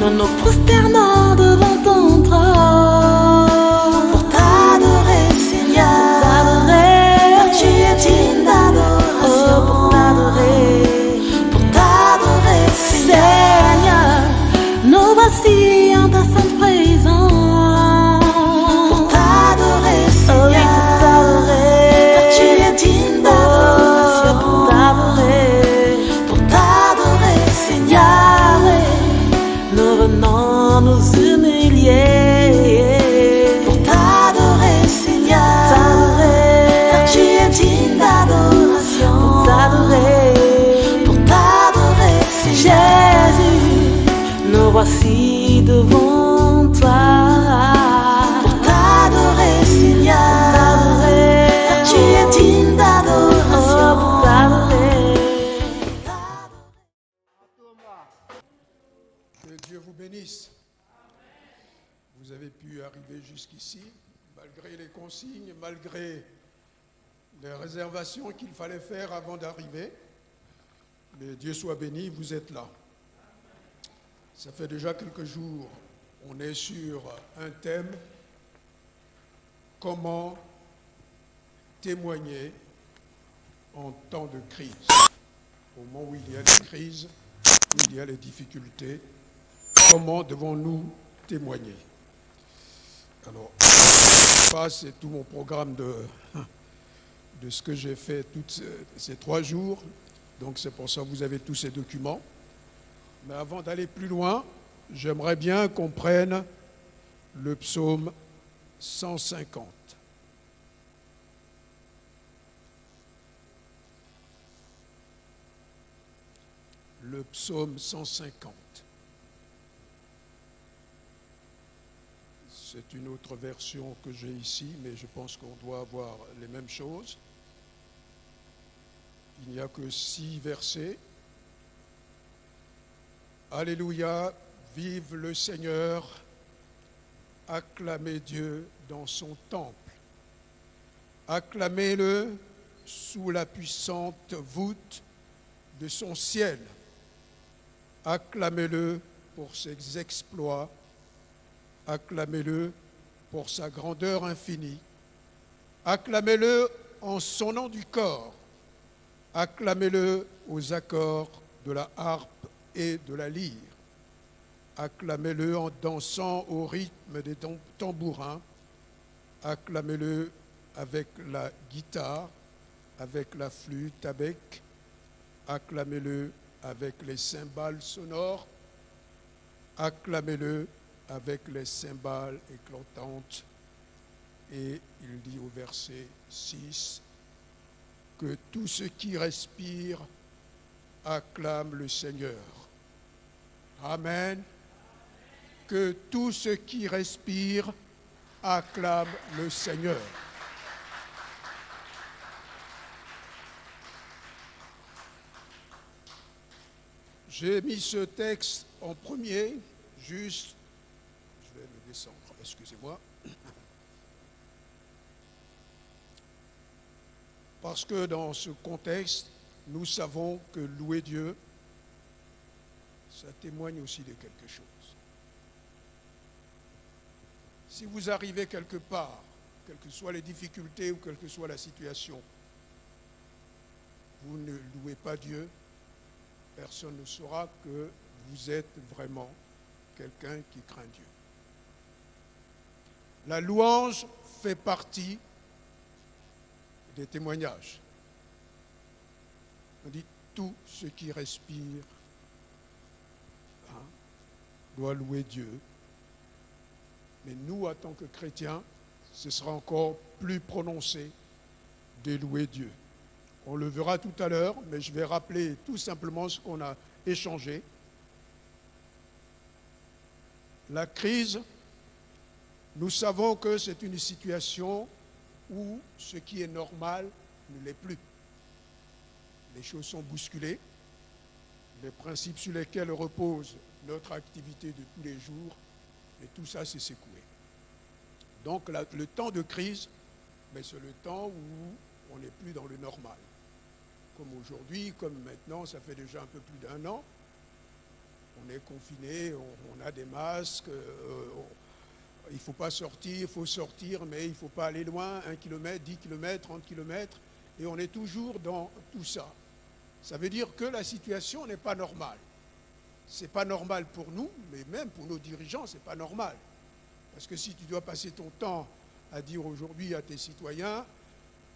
nous nous prosternons devant ton trône pour t'adorer, Seigneur, t'adorer, car tu es digne d'adoration, pour t'adorer, Seigneur, nous voici en ta sainte présence, pour t'adorer, Seigneur, car tu es digne d'adoration, pour t'adorer, Seigneur. Venons nous humilier pour t'adorer, Seigneur, t'adorer, car tu es digne d'adoration, pour t'adorer, Seigneur. Jésus, nous voici devant toi, pour t'adorer, Seigneur, t'adorer, car tu es digne d'adoration, pour t'adorer. Dieu vous bénisse. Vous avez pu arriver jusqu'ici, malgré les consignes, malgré les réservations qu'il fallait faire avant d'arriver. Mais Dieu soit béni, vous êtes là. Ça fait déjà quelques jours, on est sur un thème, comment témoigner en temps de crise. Au moment où il y a des crises, où il y a les difficultés, comment devons-nous témoigner? Alors, c'est tout mon programme de ce que j'ai fait tous ces 3 jours. Donc c'est pour ça que vous avez tous ces documents. Mais avant d'aller plus loin, j'aimerais bien qu'on prenne le psaume 150. Le psaume 150. C'est une autre version que j'ai ici, mais je pense qu'on doit avoir les mêmes choses. Il n'y a que 6 versets. Alléluia, vive le Seigneur, acclamez Dieu dans son temple. Acclamez-le sous la puissante voûte de son ciel. Acclamez-le pour ses exploits. Acclamez-le pour sa grandeur infinie. Acclamez-le en sonnant du cor. Acclamez-le aux accords de la harpe et de la lyre. Acclamez-le en dansant au rythme des tambourins. Acclamez-le avec la guitare, avec la flûte, acclamez-le avec les cymbales sonores. Acclamez-le avec les cymbales éclatantes. Et il dit au verset 6 que tout ce qui respire acclame le Seigneur. Amen. Que tout ce qui respire acclame le Seigneur. J'ai mis ce texte en premier, juste... excusez-moi. Parce que dans ce contexte, nous savons que louer Dieu, ça témoigne aussi de quelque chose. Si vous arrivez quelque part, quelles que soient les difficultés ou quelle que soit la situation, vous ne louez pas Dieu, personne ne saura que vous êtes vraiment quelqu'un qui craint Dieu. La louange fait partie des témoignages. On dit tout ce qui respire doit louer Dieu. Mais nous, en tant que chrétiens, ce sera encore plus prononcé de louer Dieu. On le verra tout à l'heure, mais je vais rappeler tout simplement ce qu'on a échangé. La crise... nous savons que c'est une situation où ce qui est normal ne l'est plus. Les choses sont bousculées. Les principes sur lesquels repose notre activité de tous les jours, et tout ça s'est secoué. Donc le temps de crise, c'est le temps où on n'est plus dans le normal. Comme aujourd'hui, comme maintenant, ça fait déjà un peu plus d'1 an, on est confiné, on a des masques, il ne faut pas sortir, il faut sortir, mais il ne faut pas aller loin, 1 km, 10 km, 30 km, et on est toujours dans tout ça. Ça veut dire que la situation n'est pas normale. Ce n'est pas normal pour nous, mais même pour nos dirigeants, ce n'est pas normal. Parce que si tu dois passer ton temps à dire aujourd'hui à tes citoyens,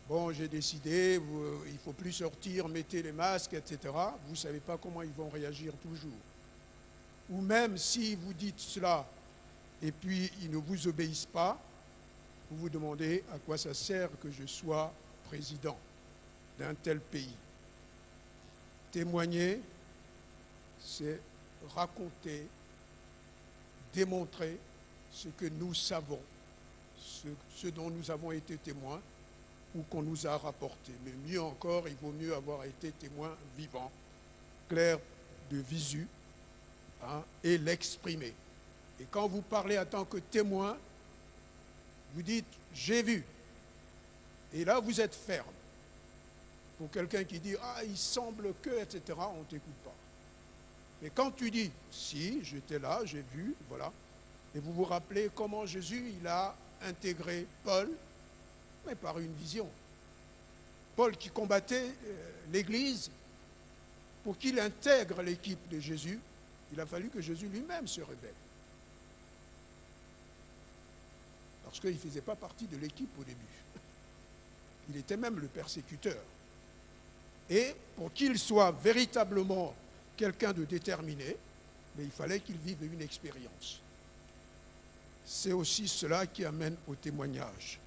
bon, j'ai décidé, il ne faut plus sortir, mettez les masques, etc., vous ne savez pas comment ils vont réagir toujours. Ou même si vous dites cela et puis ils ne vous obéissent pas, vous vous demandez à quoi ça sert que je sois président d'un tel pays. Témoigner, c'est raconter, démontrer ce que nous savons, ce dont nous avons été témoins, ou qu'on nous a rapporté. Mais mieux encore, il vaut mieux avoir été témoin vivant, clair de visu, hein, et l'exprimer. Et quand vous parlez en tant que témoin, vous dites « j'ai vu ». Et là, vous êtes ferme. Pour quelqu'un qui dit « ah, il semble que », etc., on ne t'écoute pas. Mais quand tu dis « si, j'étais là, j'ai vu », voilà. Et vous vous rappelez comment Jésus, il a intégré Paul, mais par une vision. Paul qui combattait l'Église, pour qu'il intègre l'équipe de Jésus, il a fallu que Jésus lui-même se révèle. Parce qu'il ne faisait pas partie de l'équipe au début. Il était même le persécuteur. Et pour qu'il soit véritablement quelqu'un de déterminé, mais il fallait qu'il vive une expérience. C'est aussi cela qui amène au témoignage.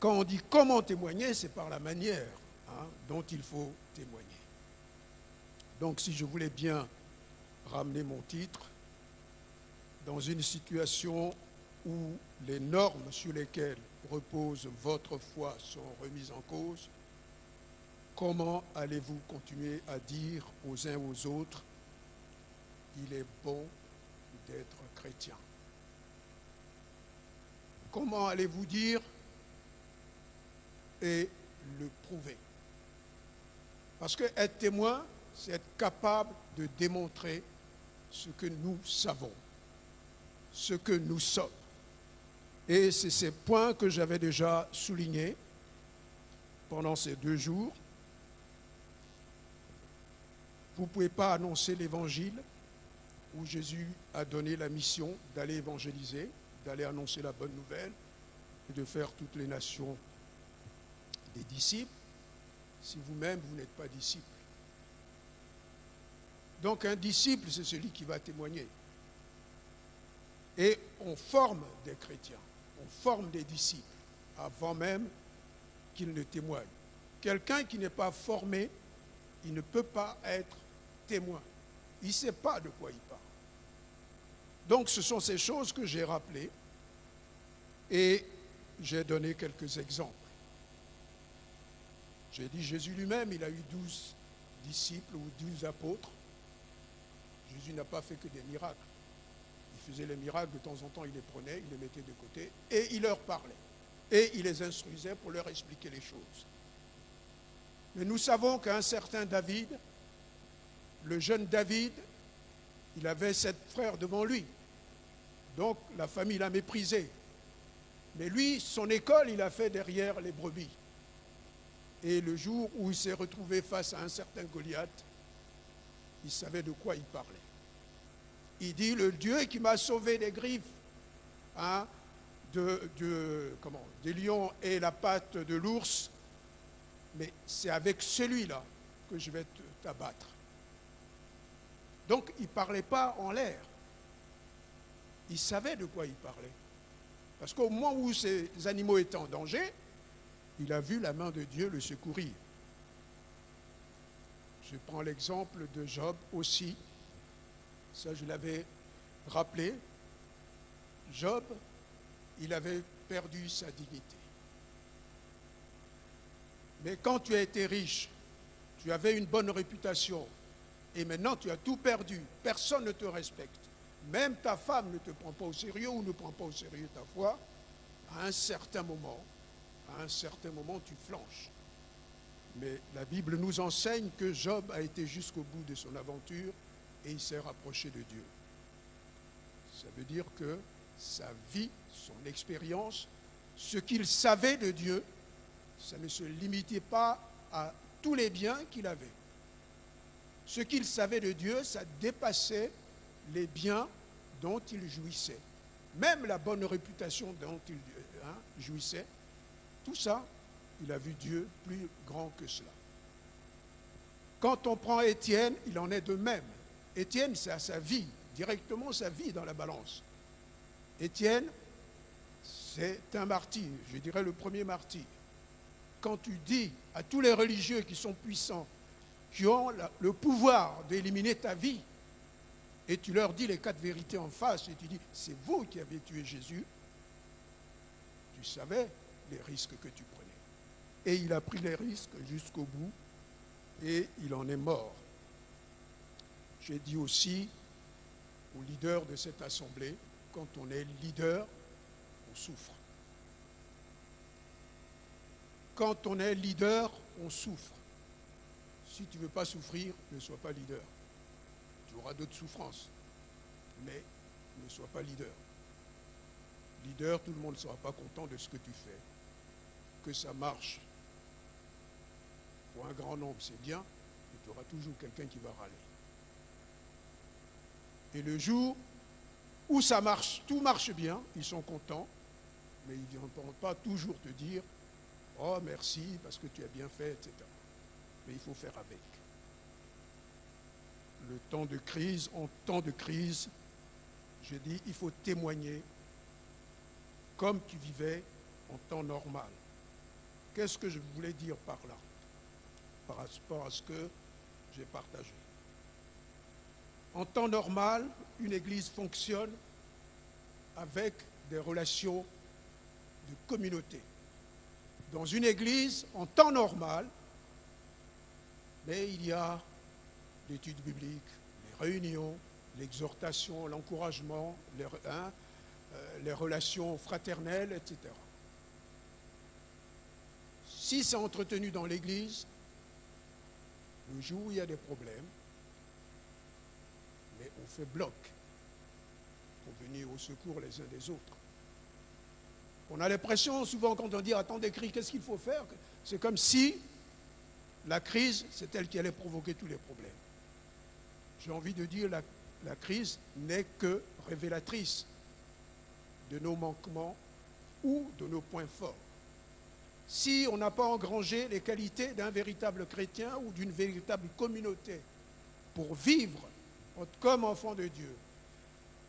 Quand on dit comment témoigner, c'est par la manière, hein, dont il faut témoigner. Donc si je voulais bien ramener mon titre, dans une situation où les normes sur lesquelles repose votre foi sont remises en cause, comment allez-vous continuer à dire aux uns aux autres « il est bon d'être chrétien ». Comment allez-vous dire et le prouver? Parce que être témoin, c'est être capable de démontrer ce que nous savons, ce que nous sommes. Et c'est ces points que j'avais déjà soulignés pendant ces 2 jours. Vous ne pouvez pas annoncer l'évangile où Jésus a donné la mission d'aller évangéliser, d'aller annoncer la bonne nouvelle et de faire toutes les nations des disciples, si vous-même, vous n'êtes pas disciple. Donc un disciple, c'est celui qui va témoigner. Et on forme des chrétiens, on forme des disciples, avant même qu'ils ne témoignent. Quelqu'un qui n'est pas formé, il ne peut pas être témoin. Il ne sait pas de quoi il parle. Donc ce sont ces choses que j'ai rappelées et j'ai donné quelques exemples. J'ai dit, Jésus lui-même, il a eu 12 disciples ou 12 apôtres. Jésus n'a pas fait que des miracles. Il faisait les miracles, de temps en temps, il les prenait, il les mettait de côté, et il leur parlait. Et il les instruisait pour leur expliquer les choses. Mais nous savons qu'un certain David, le jeune David, il avait 7 frères devant lui. Donc la famille l'a méprisé. Mais lui, son école, il a fait derrière les brebis. Et le jour où il s'est retrouvé face à un certain Goliath, il savait de quoi il parlait. Il dit, le Dieu qui m'a sauvé des griffes, hein, des lions et la patte de l'ours, mais c'est avec celui-là que je vais t'abattre. Donc il ne parlait pas en l'air. Il savait de quoi il parlait. Parce qu'au moment où ces animaux étaient en danger, il a vu la main de Dieu le secourir. Je prends l'exemple de Job aussi. Ça, je l'avais rappelé. Job, il avait perdu sa dignité. Mais quand tu as été riche, tu avais une bonne réputation, et maintenant tu as tout perdu, personne ne te respecte. Même ta femme ne te prend pas au sérieux ou ne prend pas au sérieux ta foi. À un certain moment, tu flanches. Mais la Bible nous enseigne que Job a été jusqu'au bout de son aventure et il s'est rapproché de Dieu. Ça veut dire que sa vie, son expérience, ce qu'il savait de Dieu, ça ne se limitait pas à tous les biens qu'il avait. Ce qu'il savait de Dieu, ça dépassait les biens dont il jouissait. Même la bonne réputation dont il jouissait, tout ça, il a vu Dieu plus grand que cela. Quand on prend Étienne, il en est de même. Étienne, c'est à sa vie, directement sa vie dans la balance. Étienne, c'est un martyr, je dirais le premier martyr. Quand tu dis à tous les religieux qui sont puissants, qui ont le pouvoir d'éliminer ta vie, et tu leur dis les quatre vérités en face, et tu dis, c'est vous qui avez tué Jésus, tu savais les risques que tu prenais. Et il a pris les risques jusqu'au bout, et il en est mort. J'ai dit aussi aux leaders de cette assemblée, quand on est leader, on souffre. Quand on est leader, on souffre. Si tu ne veux pas souffrir, ne sois pas leader. Tu auras d'autres souffrances, mais ne sois pas leader. Leader, tout le monde ne sera pas content de ce que tu fais. Que ça marche, pour un grand nombre, c'est bien, mais tu auras toujours quelqu'un qui va râler. Et le jour où ça marche, tout marche bien, ils sont contents, mais ils ne pourront pas toujours te dire « Oh, merci, parce que tu as bien fait, etc. » Mais il faut faire avec. Le temps de crise, en temps de crise, je dis, il faut témoigner comme tu vivais en temps normal. Qu'est-ce que je voulais dire par là, par rapport à ce que j'ai partagé? En temps normal, une église fonctionne avec des relations de communauté. Dans une église, en temps normal, mais il y a l'étude biblique, les réunions, l'exhortation, l'encouragement, les relations fraternelles, etc. Si c'est entretenu dans l'église, le jour où il y a des problèmes, mais on fait bloc pour venir au secours les uns des autres. On a l'impression souvent quand on dit « Attendez, qu'est-ce qu'il faut faire ?» C'est comme si la crise, c'est elle qui allait provoquer tous les problèmes. J'ai envie de dire, la crise n'est que révélatrice de nos manquements ou de nos points forts. Si on n'a pas engrangé les qualités d'un véritable chrétien ou d'une véritable communauté pour vivre comme enfant de Dieu,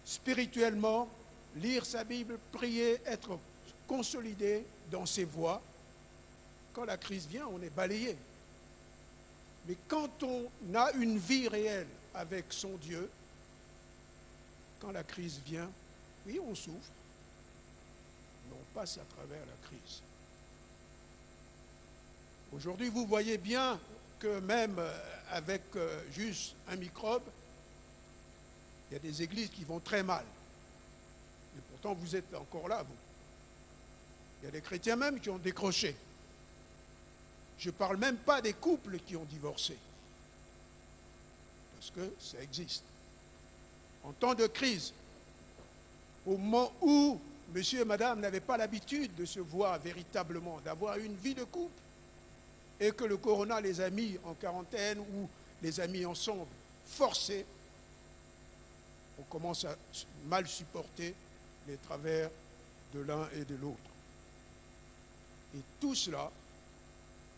spirituellement, lire sa Bible, prier, être consolidé dans ses voies, quand la crise vient, on est balayé. Mais quand on a une vie réelle avec son Dieu, quand la crise vient, oui, on souffre, mais on passe à travers la crise. Aujourd'hui, vous voyez bien que même avec juste un microbe, il y a des églises qui vont très mal. Et pourtant, vous êtes encore là, vous. Il y a des chrétiens même qui ont décroché. Je ne parle même pas des couples qui ont divorcé, parce que ça existe. En temps de crise, au moment où monsieur et madame n'avaient pas l'habitude de se voir véritablement, d'avoir une vie de couple, et que le corona les a mis en quarantaine ou les a mis ensemble, forcés, on commence à mal supporter les travers de l'un et de l'autre. Et tout cela,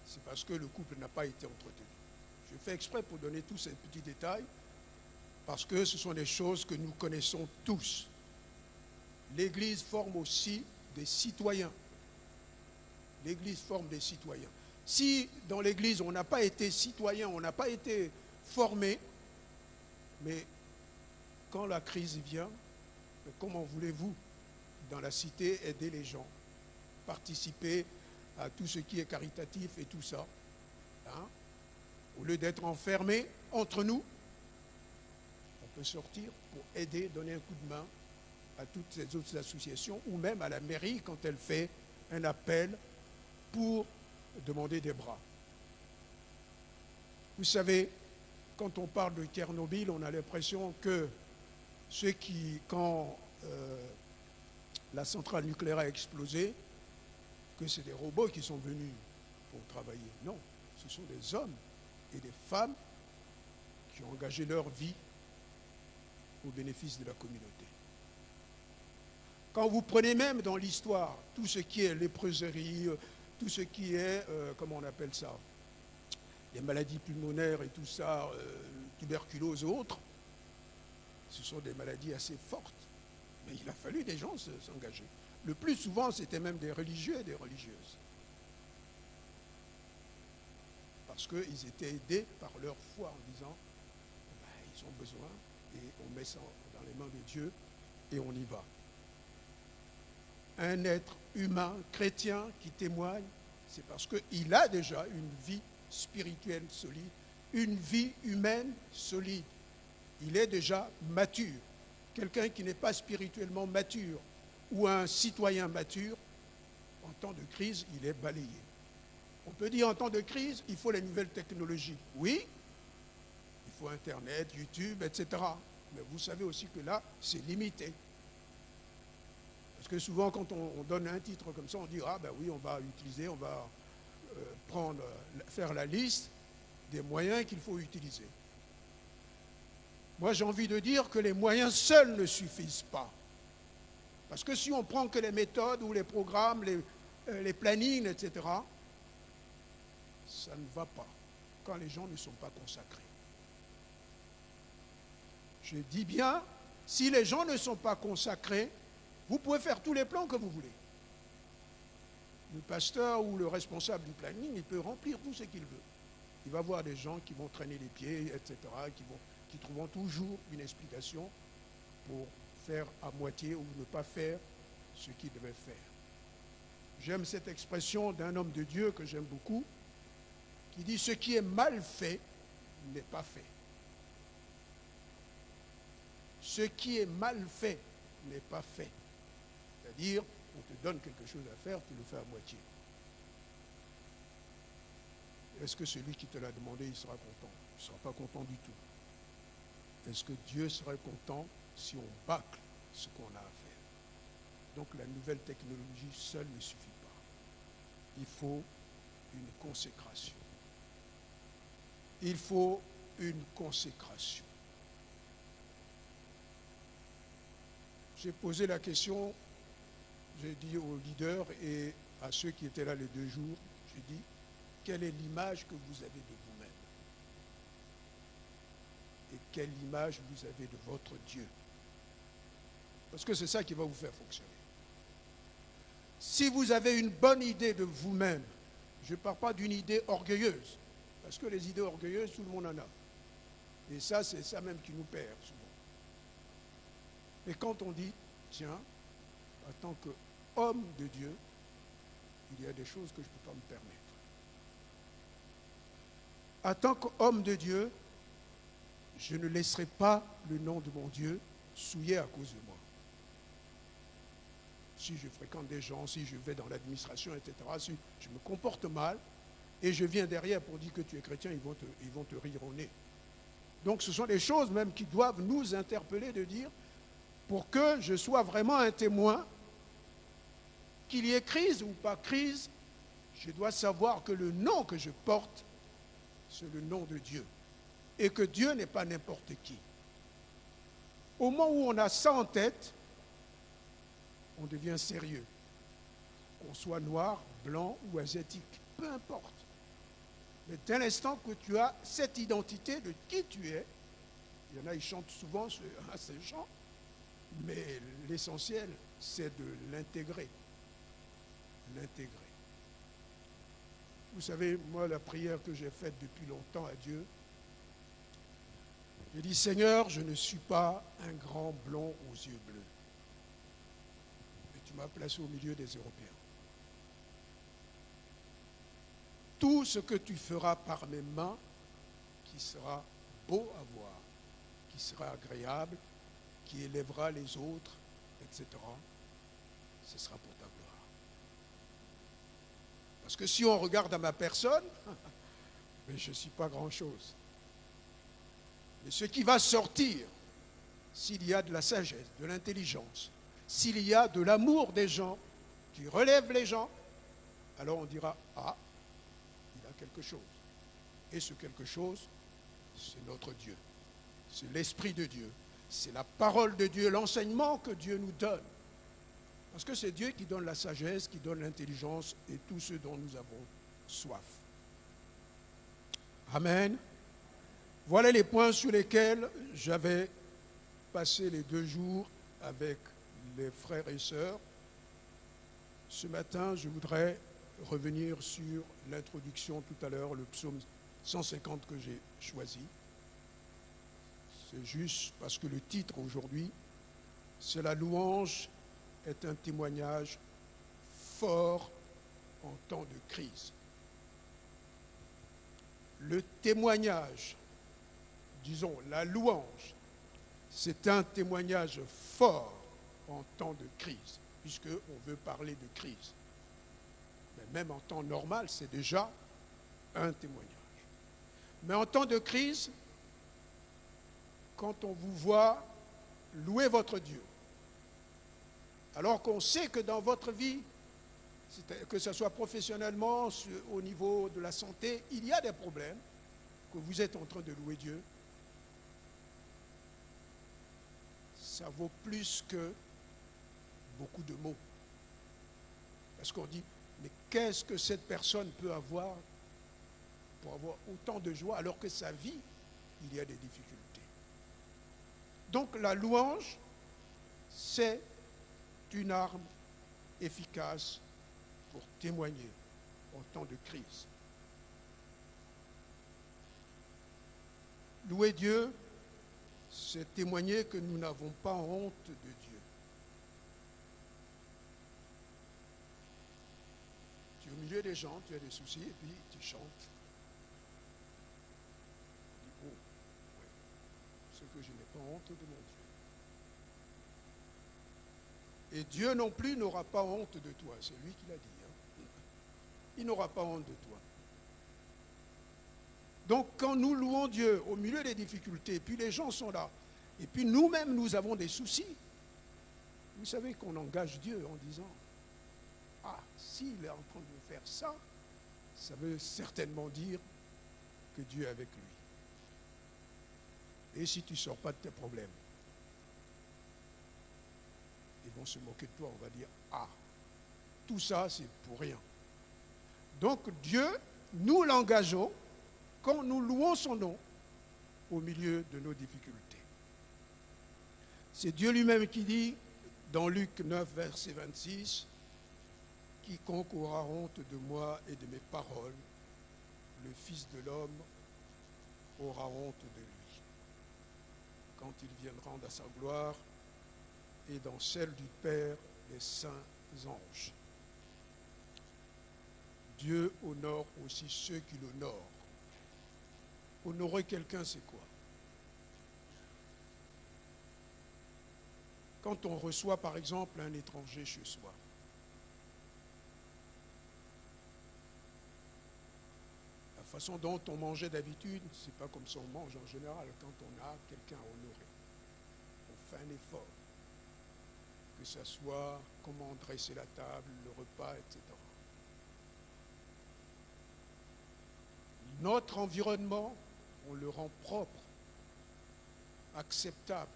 c'est parce que le couple n'a pas été entretenu. Je fais exprès pour donner tous ces petits détails, parce que ce sont des choses que nous connaissons tous. L'Église forme aussi des citoyens. L'Église forme des citoyens. Si dans l'Église, on n'a pas été citoyen, on n'a pas été formé, mais quand la crise vient, comment voulez-vous, dans la cité, aider les gens, participer à tout ce qui est caritatif et tout ça, hein? Au lieu d'être enfermés entre nous, on peut sortir pour aider, donner un coup de main à toutes ces autres associations ou même à la mairie quand elle fait un appel pour demander des bras. Vous savez, quand on parle de Tchernobyl, on a l'impression que ceux qui, quand la centrale nucléaire a explosé, que c'est des robots qui sont venus pour travailler. Non, ce sont des hommes et des femmes qui ont engagé leur vie au bénéfice de la communauté. Quand vous prenez même dans l'histoire tout ce qui est léproserie, tout ce qui est, comment on appelle ça, les maladies pulmonaires et tout ça, tuberculose et autres, ce sont des maladies assez fortes. Mais il a fallu des gens s'engager. Le plus souvent, c'était même des religieux et des religieuses. Parce qu'ils étaient aidés par leur foi en disant, bah, ils ont besoin et on met ça dans les mains de Dieu et on y va. Un être humain, chrétien, qui témoigne, c'est parce qu'il a déjà une vie spirituelle solide, une vie humaine solide. Il est déjà mature. Quelqu'un qui n'est pas spirituellement mature ou un citoyen mature, en temps de crise, il est balayé. On peut dire en temps de crise, il faut les nouvelles technologies. Oui, il faut Internet, YouTube, etc. Mais vous savez aussi que là, c'est limité. Parce que souvent, quand on donne un titre comme ça, on dit « Ah ben oui, on va utiliser, on va faire la liste des moyens qu'il faut utiliser. » Moi, j'ai envie de dire que les moyens seuls ne suffisent pas. Parce que si on prend que les méthodes ou les programmes, les plannings, etc., ça ne va pas quand les gens ne sont pas consacrés. Je dis bien, si les gens ne sont pas consacrés, vous pouvez faire tous les plans que vous voulez. Le pasteur ou le responsable du planning, il peut remplir tout ce qu'il veut. Il va voir des gens qui vont traîner les pieds, etc., qui trouveront toujours une explication pour faire à moitié ou ne pas faire ce qu'il devait faire. J'aime cette expression d'un homme de Dieu que j'aime beaucoup, qui dit « Ce qui est mal fait n'est pas fait. Ce qui est mal fait n'est pas fait. » C'est-à-dire, on te donne quelque chose à faire, tu le fais à moitié. Est-ce que celui qui te l'a demandé, il sera content? Il ne sera pas content du tout. Est-ce que Dieu serait content si on bâcle ce qu'on a à faire? Donc la nouvelle technologie seule ne suffit pas. Il faut une consécration. Il faut une consécration. J'ai posé la question, j'ai dit aux leaders et à ceux qui étaient là les deux jours, j'ai dit, quelle est l'image que vous avez de vous-même? Et quelle image vous avez de votre Dieu? Parce que c'est ça qui va vous faire fonctionner. Si vous avez une bonne idée de vous-même, je ne parle pas d'une idée orgueilleuse, parce que les idées orgueilleuses, tout le monde en a. Et ça, c'est ça même qui nous perd souvent. Et quand on dit, tiens, en tant qu'homme de Dieu, il y a des choses que je ne peux pas me permettre. En tant qu'homme de Dieu, je ne laisserai pas le nom de mon Dieu souillé à cause de moi. Si je fréquente des gens, si je vais dans l'administration, etc., si je me comporte mal, et je viens derrière pour dire que tu es chrétien, ils vont te rire au nez. Donc ce sont des choses même qui doivent nous interpeller de dire, pour que je sois vraiment un témoin, qu'il y ait crise ou pas crise, je dois savoir que le nom que je porte, c'est le nom de Dieu. Et que Dieu n'est pas n'importe qui. Au moment où on a ça en tête, on devient sérieux. Qu'on soit noir, blanc ou asiatique, peu importe. Mais dès l'instant que tu as cette identité de qui tu es, il y en a, ils chantent souvent à ces chants, mais l'essentiel, c'est de l'intégrer. L'intégrer. Vous savez, moi, la prière que j'ai faite depuis longtemps à Dieu, j'ai dit, Seigneur, je ne suis pas un grand blond aux yeux bleus. Mais tu m'as placé au milieu des Européens. Tout ce que tu feras par mes mains, qui sera beau à voir, qui sera agréable, qui élèvera les autres, etc., ce sera pour ta gloire. Parce que si on regarde à ma personne, mais je ne suis pas grand-chose. Et ce qui va sortir, s'il y a de la sagesse, de l'intelligence, s'il y a de l'amour des gens, qui relève les gens, alors on dira, ah, il a quelque chose. Et ce quelque chose, c'est notre Dieu. C'est l'Esprit de Dieu. C'est la parole de Dieu, l'enseignement que Dieu nous donne. Parce que c'est Dieu qui donne la sagesse, qui donne l'intelligence et tout ce dont nous avons soif. Amen. Voilà les points sur lesquels j'avais passé les 2 jours avec les frères et sœurs. Ce matin, je voudrais revenir sur l'introduction tout à l'heure, le psaume 150 que j'ai choisi. C'est juste parce que le titre aujourd'hui, c'est « La louange est un témoignage fort en temps de crise ». Le témoignage, disons la louange, c'est un témoignage fort en temps de crise, puisqu'on veut parler de crise. Mais même en temps normal, c'est déjà un témoignage. Mais en temps de crise, quand on vous voit louer votre Dieu, alors qu'on sait que dans votre vie, que ce soit professionnellement, au niveau de la santé, il y a des problèmes, que vous êtes en train de louer Dieu, ça vaut plus que beaucoup de mots. Parce qu'on dit, mais qu'est-ce que cette personne peut avoir pour avoir autant de joie, alors que sa vie, il y a des difficultés. Donc la louange, c'est une arme efficace pour témoigner en temps de crise. Louer Dieu, c'est témoigner que nous n'avons pas honte de Dieu. Tu es au milieu des gens, tu as des soucis, et puis tu chantes. Tu dis, oh, oui, ce que je n'ai pas honte de mon Dieu. Et Dieu non plus n'aura pas honte de toi, c'est lui qui l'a dit. Hein? Il n'aura pas honte de toi. Donc quand nous louons Dieu au milieu des difficultés, et puis les gens sont là, et puis nous-mêmes nous avons des soucis, vous savez qu'on engage Dieu en disant, ah, s'il est en train de faire ça, ça veut certainement dire que Dieu est avec lui. Et si tu ne sors pas de tes problèmes, ils vont se moquer de toi, on va dire, ah, tout ça c'est pour rien. Donc Dieu, nous l'engageons, quand nous louons son nom au milieu de nos difficultés. C'est Dieu lui-même qui dit, dans Luc 9, verset 26, « Quiconque aura honte de moi et de mes paroles, le Fils de l'homme aura honte de lui, quand il viendra dans sa gloire et dans celle du Père des saints anges. » Dieu honore aussi ceux qui l'honorent. Honorer quelqu'un, c'est quoi? Quand on reçoit, par exemple, un étranger chez soi, la façon dont on mangeait d'habitude, c'est pas comme ça on mange en général. Quand on a quelqu'un à honorer, on fait un effort. Que ce soit comment dresser la table, le repas, etc. Notre environnement, on le rend propre, acceptable.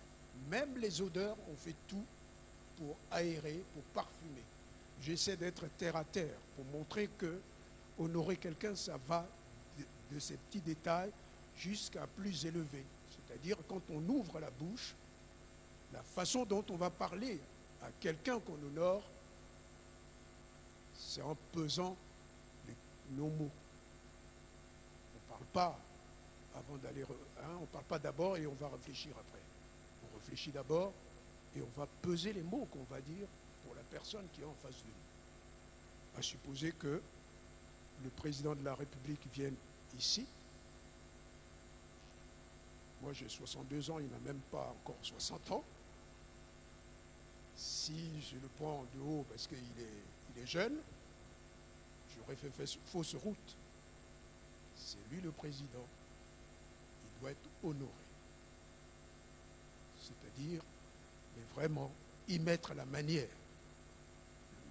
Même les odeurs, on fait tout pour aérer, pour parfumer. J'essaie d'être terre à terre pour montrer que honorer quelqu'un, ça va de ces petits détails jusqu'à plus élevé. C'est-à-dire quand on ouvre la bouche, la façon dont on va parler à quelqu'un qu'on honore, c'est en pesant nos mots. On ne parle pas avant d'aller, hein, on ne parle pas d'abord et on va réfléchir après. On réfléchit d'abord et on va peser les mots qu'on va dire pour la personne qui est en face de nous. À supposer que le président de la République vienne ici. Moi j'ai 62 ans, il n'a même pas encore 60 ans. Si je le prends de haut parce qu'il est jeune, j'aurais fait fausse route. C'est lui le président. Il doit être honoré. c'est-à-dire vraiment y mettre à la manière.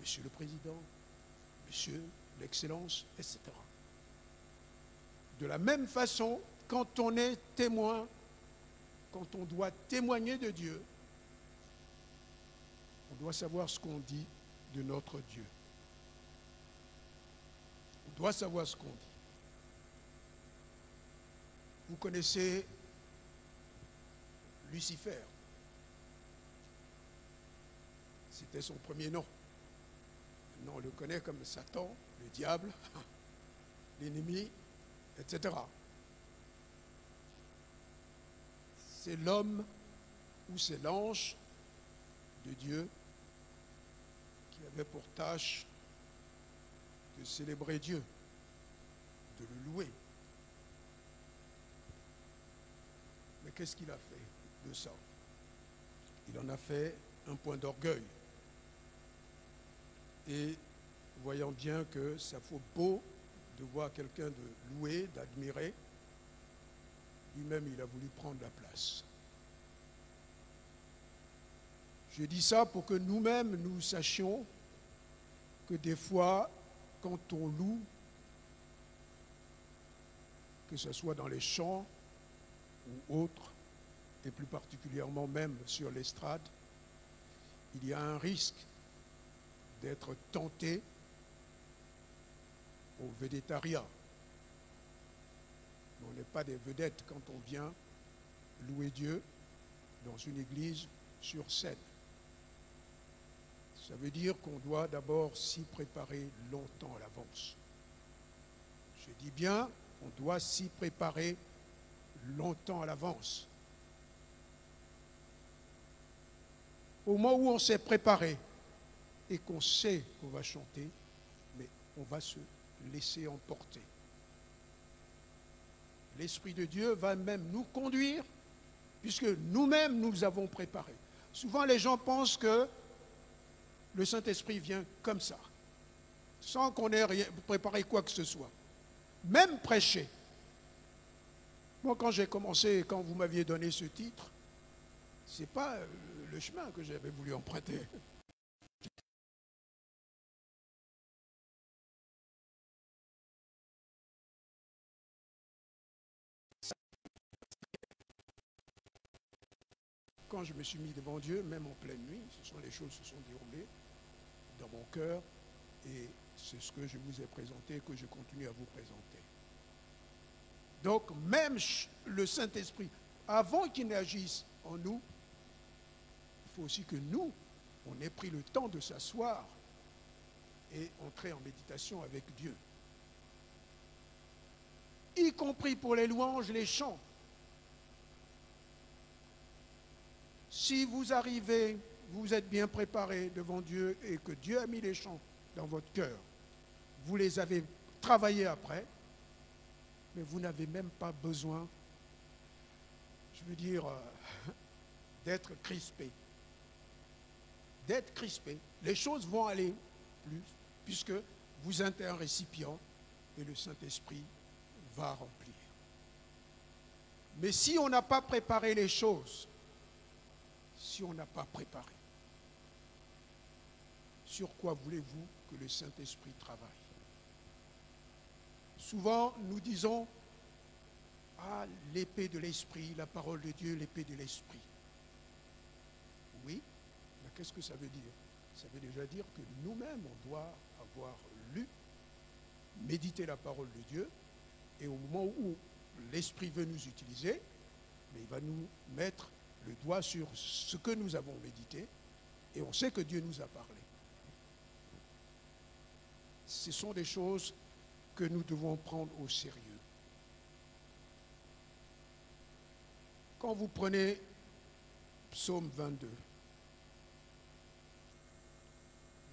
Monsieur le Président, Monsieur l'Excellence, etc. De la même façon, quand on est témoin, quand on doit témoigner de Dieu, on doit savoir ce qu'on dit de notre Dieu. On doit savoir ce qu'on dit. Vous connaissez Lucifer. C'était son premier nom. Maintenant, on le connaît comme Satan, le diable, l'ennemi, etc. C'est l'homme ou c'est l'ange de Dieu qui avait pour tâche de célébrer Dieu, de le louer. Mais qu'est-ce qu'il a fait de ça? Il en a fait un point d'orgueil. Et voyant bien que ça faut beau de voir quelqu'un de louer, d'admirer, lui-même il a voulu prendre la place. Je dis ça pour que nous-mêmes nous sachions que des fois, quand on loue, que ce soit dans les chants ou autres, et plus particulièrement même sur l'estrade, il y a un risque d'être tenté au végétariat. On n'est pas des vedettes quand on vient louer Dieu dans une église sur scène. Ça veut dire qu'on doit d'abord s'y préparer longtemps à l'avance. Je dis bien, on doit s'y préparer longtemps à l'avance. Au moment où on s'est préparé et qu'on sait qu'on va chanter, mais on va se laisser emporter. L'Esprit de Dieu va même nous conduire, puisque nous-mêmes nous avons préparé. Souvent les gens pensent que le Saint-Esprit vient comme ça, sans qu'on ait préparé quoi que ce soit, même prêcher. Moi, quand j'ai commencé, quand vous m'aviez donné ce titre, ce n'est pas le chemin que j'avais voulu emprunter. Quand je me suis mis devant Dieu, même en pleine nuit, les choses se sont déroulées dans mon cœur et c'est ce que je vous ai présenté, que je continue à vous présenter. Donc, même le Saint-Esprit, avant qu'il n'agisse en nous, il faut aussi que nous, on ait pris le temps de s'asseoir et entrer en méditation avec Dieu. Y compris pour les louanges, les chants. Si vous arrivez, vous êtes bien préparé devant Dieu et que Dieu a mis les chants dans votre cœur, vous les avez travaillés après, mais vous n'avez même pas besoin, je veux dire, d'être crispé. D'être crispé. Les choses vont aller plus, puisque vous êtes un récipient et le Saint-Esprit va remplir. Mais si on n'a pas préparé les choses, si on n'a pas préparé, sur quoi voulez-vous que le Saint-Esprit travaille? Souvent, nous disons, ah, l'épée de l'Esprit, la parole de Dieu, l'épée de l'Esprit. Oui, mais qu'est-ce que ça veut dire? Ça veut déjà dire que nous-mêmes, on doit avoir lu, médité la parole de Dieu, et au moment où l'Esprit veut nous utiliser, mais il va nous mettre le doigt sur ce que nous avons médité, et on sait que Dieu nous a parlé. Ce sont des choses que nous devons prendre au sérieux. Quand vous prenez Psaume 22,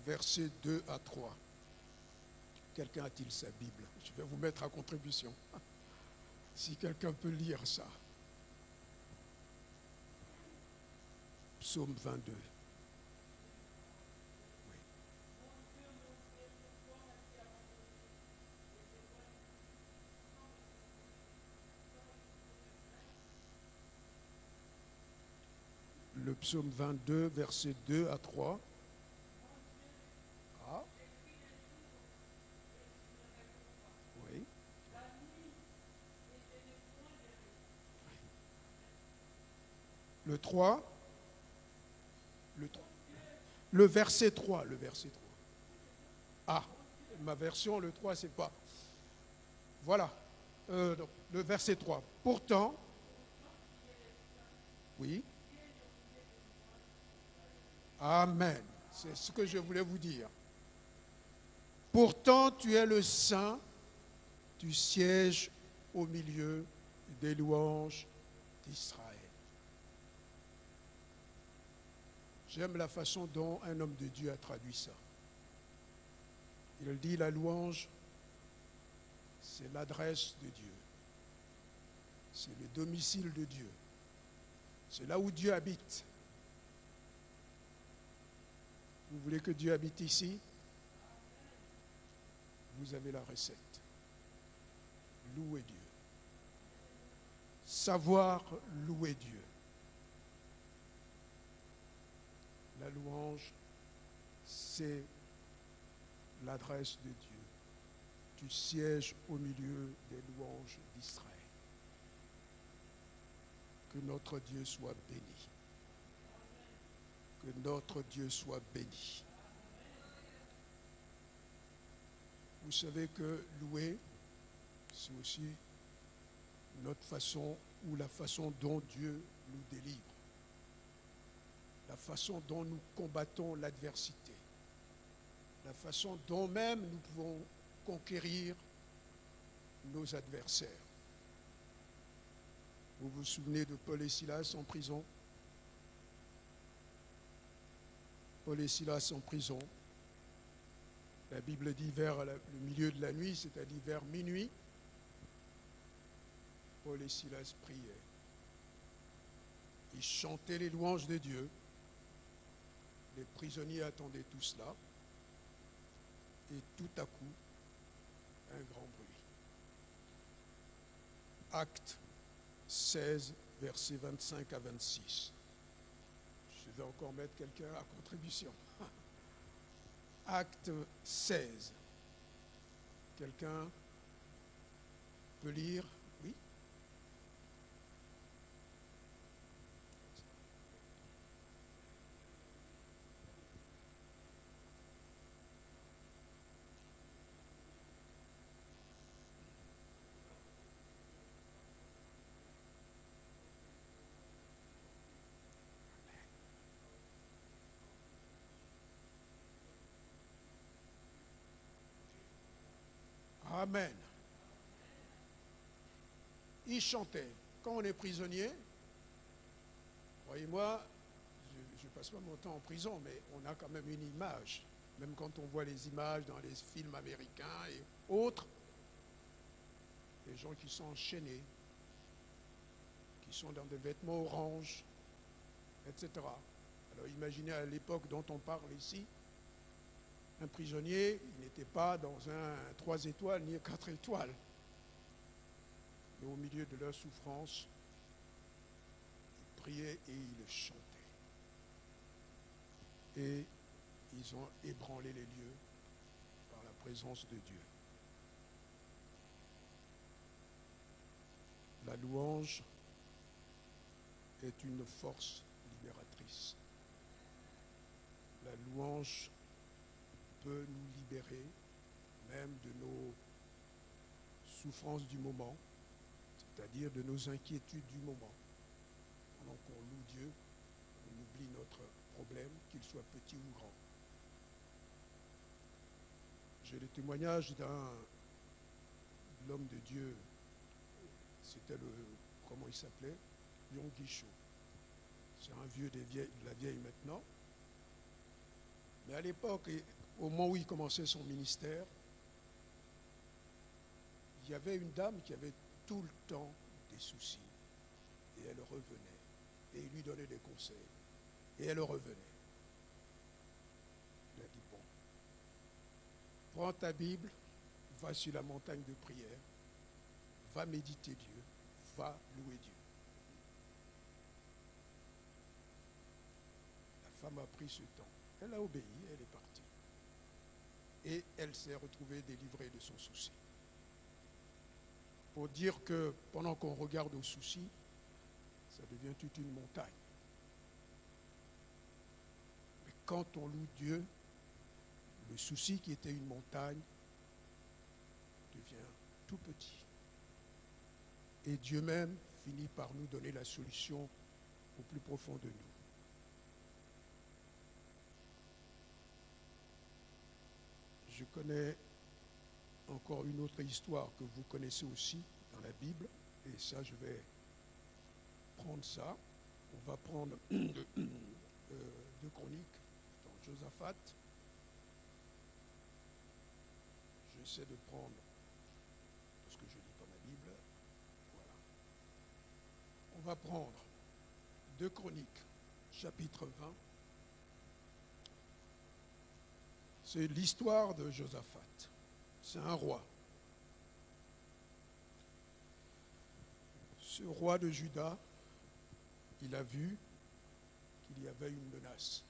versets 2 à 3, quelqu'un a-t-il sa Bible? Je vais vous mettre à contribution. Si quelqu'un peut lire ça. Psaume 22. psaume 22, versets 2 à 3. Ah. Oui. Le 3. Le verset 3. Le verset 3. Ah, ma version, le 3, c'est pas. Voilà. Donc, le verset 3. Pourtant. Oui. Amen. C'est ce que je voulais vous dire. Pourtant, tu es le saint, tu sièges au milieu des louanges d'Israël. J'aime la façon dont un homme de Dieu a traduit ça. Il dit la louange, c'est l'adresse de Dieu. C'est le domicile de Dieu. C'est là où Dieu habite. Vous voulez que Dieu habite ici? Vous avez la recette. Louer Dieu. Savoir louer Dieu. La louange, c'est l'adresse de Dieu. Tu sièges au milieu des louanges d'Israël. Que notre Dieu soit béni. Que notre Dieu soit béni. Vous savez que louer, c'est aussi notre façon ou la façon dont Dieu nous délivre. La façon dont nous combattons l'adversité. La façon dont même nous pouvons conquérir nos adversaires. Vous vous souvenez de Paul et Silas en prison? Paul et Silas en prison. La Bible dit vers le milieu de la nuit, c'est-à-dire vers minuit, Paul et Silas priaient. Ils chantaient les louanges de Dieu. Les prisonniers attendaient tout cela. Et tout à coup, un grand bruit. Actes 16, versets 25 à 26. Je vais encore mettre quelqu'un à contribution. Acte 16. Quelqu'un peut lire? Oui. Amen. Ils chantaient. Quand on est prisonnier, croyez-moi, je ne passe pas mon temps en prison, mais on a quand même une image. Même quand on voit les images dans les films américains et autres, les gens qui sont enchaînés, qui sont dans des vêtements orange, etc. Alors imaginez à l'époque dont on parle ici, un prisonnier, il n'était pas dans un 3 étoiles ni un 4 étoiles. Et au milieu de leur souffrance, ils priaient et ils chantaient. Et ils ont ébranlé les lieux par la présence de Dieu. La louange est une force libératrice. La louange peut nous libérer même de nos souffrances du moment, c'est-à-dire de nos inquiétudes du moment. Pendant qu'on loue Dieu, on oublie notre problème, qu'il soit petit ou grand. J'ai le témoignage d'un l'homme de Dieu, c'était le, comment il s'appelait? Yon Guichaud. C'est un vieux de la vieille maintenant. Mais à l'époque, au moment où il commençait son ministère, il y avait une dame qui avait tout le temps des soucis. Et elle revenait. Et il lui donnait des conseils. Et elle revenait. Il a dit, bon, prends ta Bible, va sur la montagne de prière, va méditer Dieu, va louer Dieu. femme a pris ce temps. Elle a obéi, elle est partie. Et elle s'est retrouvée délivrée de son souci. Pour dire que pendant qu'on regarde au souci, ça devient toute une montagne. Mais quand on loue Dieu, le souci qui était une montagne devient tout petit. Et Dieu même finit par nous donner la solution au plus profond de nous. Je connais encore une autre histoire que vous connaissez aussi dans la Bible, et ça je vais prendre ça. On va prendre deux chroniques dans Josaphat. J'essaie de prendre tout ce que je lis dans ma Bible. Voilà. On va prendre 2 Chroniques, chapitre 20. C'est l'histoire de Josaphat. C'est un roi. Ce roi de Juda, il a vu qu'il y avait une menace.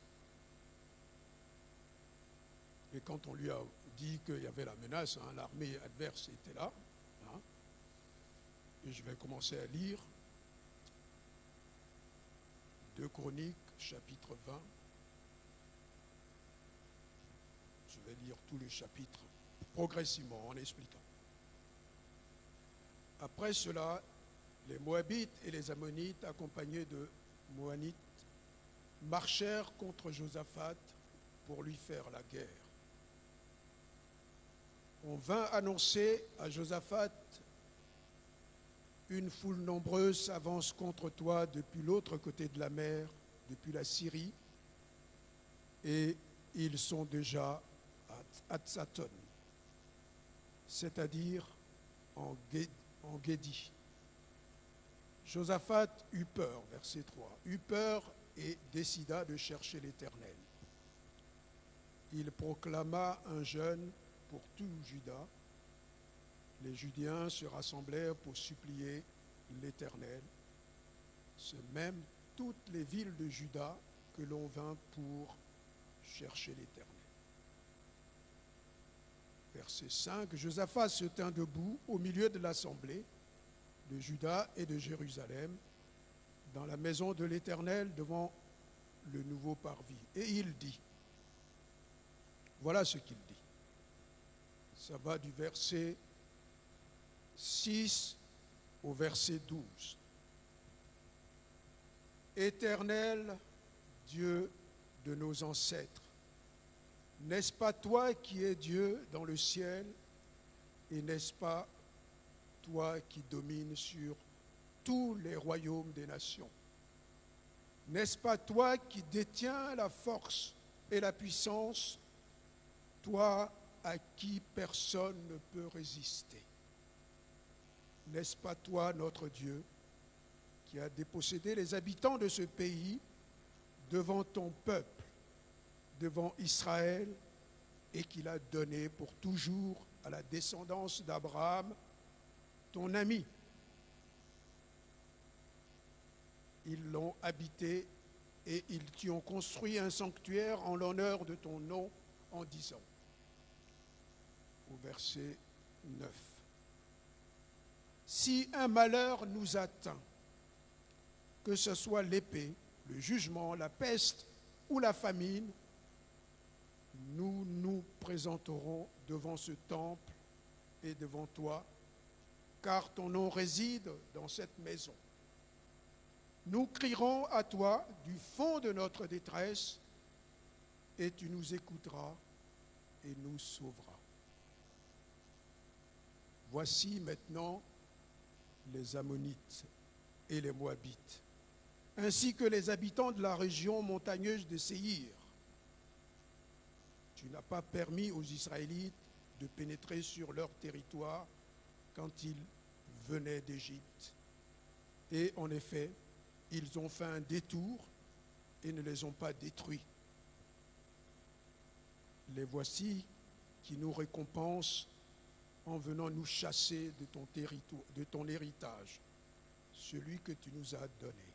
Et quand on lui a dit qu'il y avait la menace, hein, l'armée adverse était là, hein, et je vais commencer à lire 2 Chroniques, chapitre 20. Je vais lire tous les chapitres progressivement en expliquant. Après cela, les Moabites et les Ammonites, accompagnés de Moanites, marchèrent contre Josaphat pour lui faire la guerre. On vint annoncer à Josaphat: « Une foule nombreuse s'avance contre toi depuis l'autre côté de la mer, depuis la Syrie, et ils sont déjà à Hatsaton, c'est-à-dire en Guédi. » Josaphat eut peur, verset 3, eut peur et décida de chercher l'Éternel. Il proclama un jeûne pour tout Juda. Les Judéens se rassemblèrent pour supplier l'Éternel. C'est même toutes les villes de Juda que l'on vint pour chercher l'Éternel. Verset 5, Josaphat se tint debout au milieu de l'assemblée de Juda et de Jérusalem, dans la maison de l'Éternel, devant le nouveau parvis. Et il dit, voilà ce qu'il dit. Ça va du verset 6 au verset 12. Éternel Dieu de nos ancêtres, n'est-ce pas toi qui es Dieu dans le ciel, et n'est-ce pas toi qui domines sur tous les royaumes des nations? N'est-ce pas toi qui détiens la force et la puissance, toi à qui personne ne peut résister? N'est-ce pas toi, notre Dieu, qui a dépossédé les habitants de ce pays devant ton peuple, devant Israël, et qui l'a donné pour toujours à la descendance d'Abraham, ton ami? Ils l'ont habité et ils t'y ont construit un sanctuaire en l'honneur de ton nom, en disant, au verset 9, si un malheur nous atteint, que ce soit l'épée, le jugement, la peste ou la famine, nous nous présenterons devant ce temple et devant toi, car ton nom réside dans cette maison. Nous crierons à toi du fond de notre détresse, et tu nous écouteras et nous sauveras. Voici maintenant les Ammonites et les Moabites, ainsi que les habitants de la région montagneuse de Séhir. Tu n'as pas permis aux Israélites de pénétrer sur leur territoire quand ils venaient d'Égypte. Et en effet, ils ont fait un détour et ne les ont pas détruits. Les voici qui nous récompensent en venant nous chasser de ton territoire, de ton héritage, celui que tu nous as donné.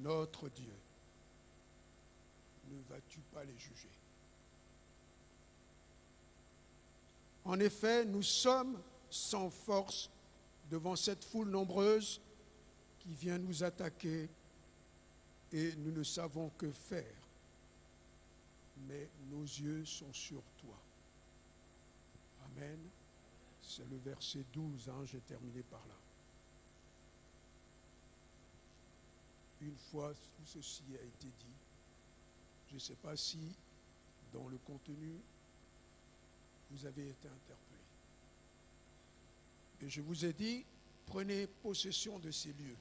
Notre Dieu, vas-tu pas les juger? En effet, nous sommes sans force devant cette foule nombreuse qui vient nous attaquer et nous ne savons que faire. Mais nos yeux sont sur toi. Amen. C'est le verset 12, hein, j'ai terminé par là. Une fois tout ceci a été dit, je ne sais pas si dans le contenu, vous avez été interpellé. Et je vous ai dit, prenez possession de ces lieux.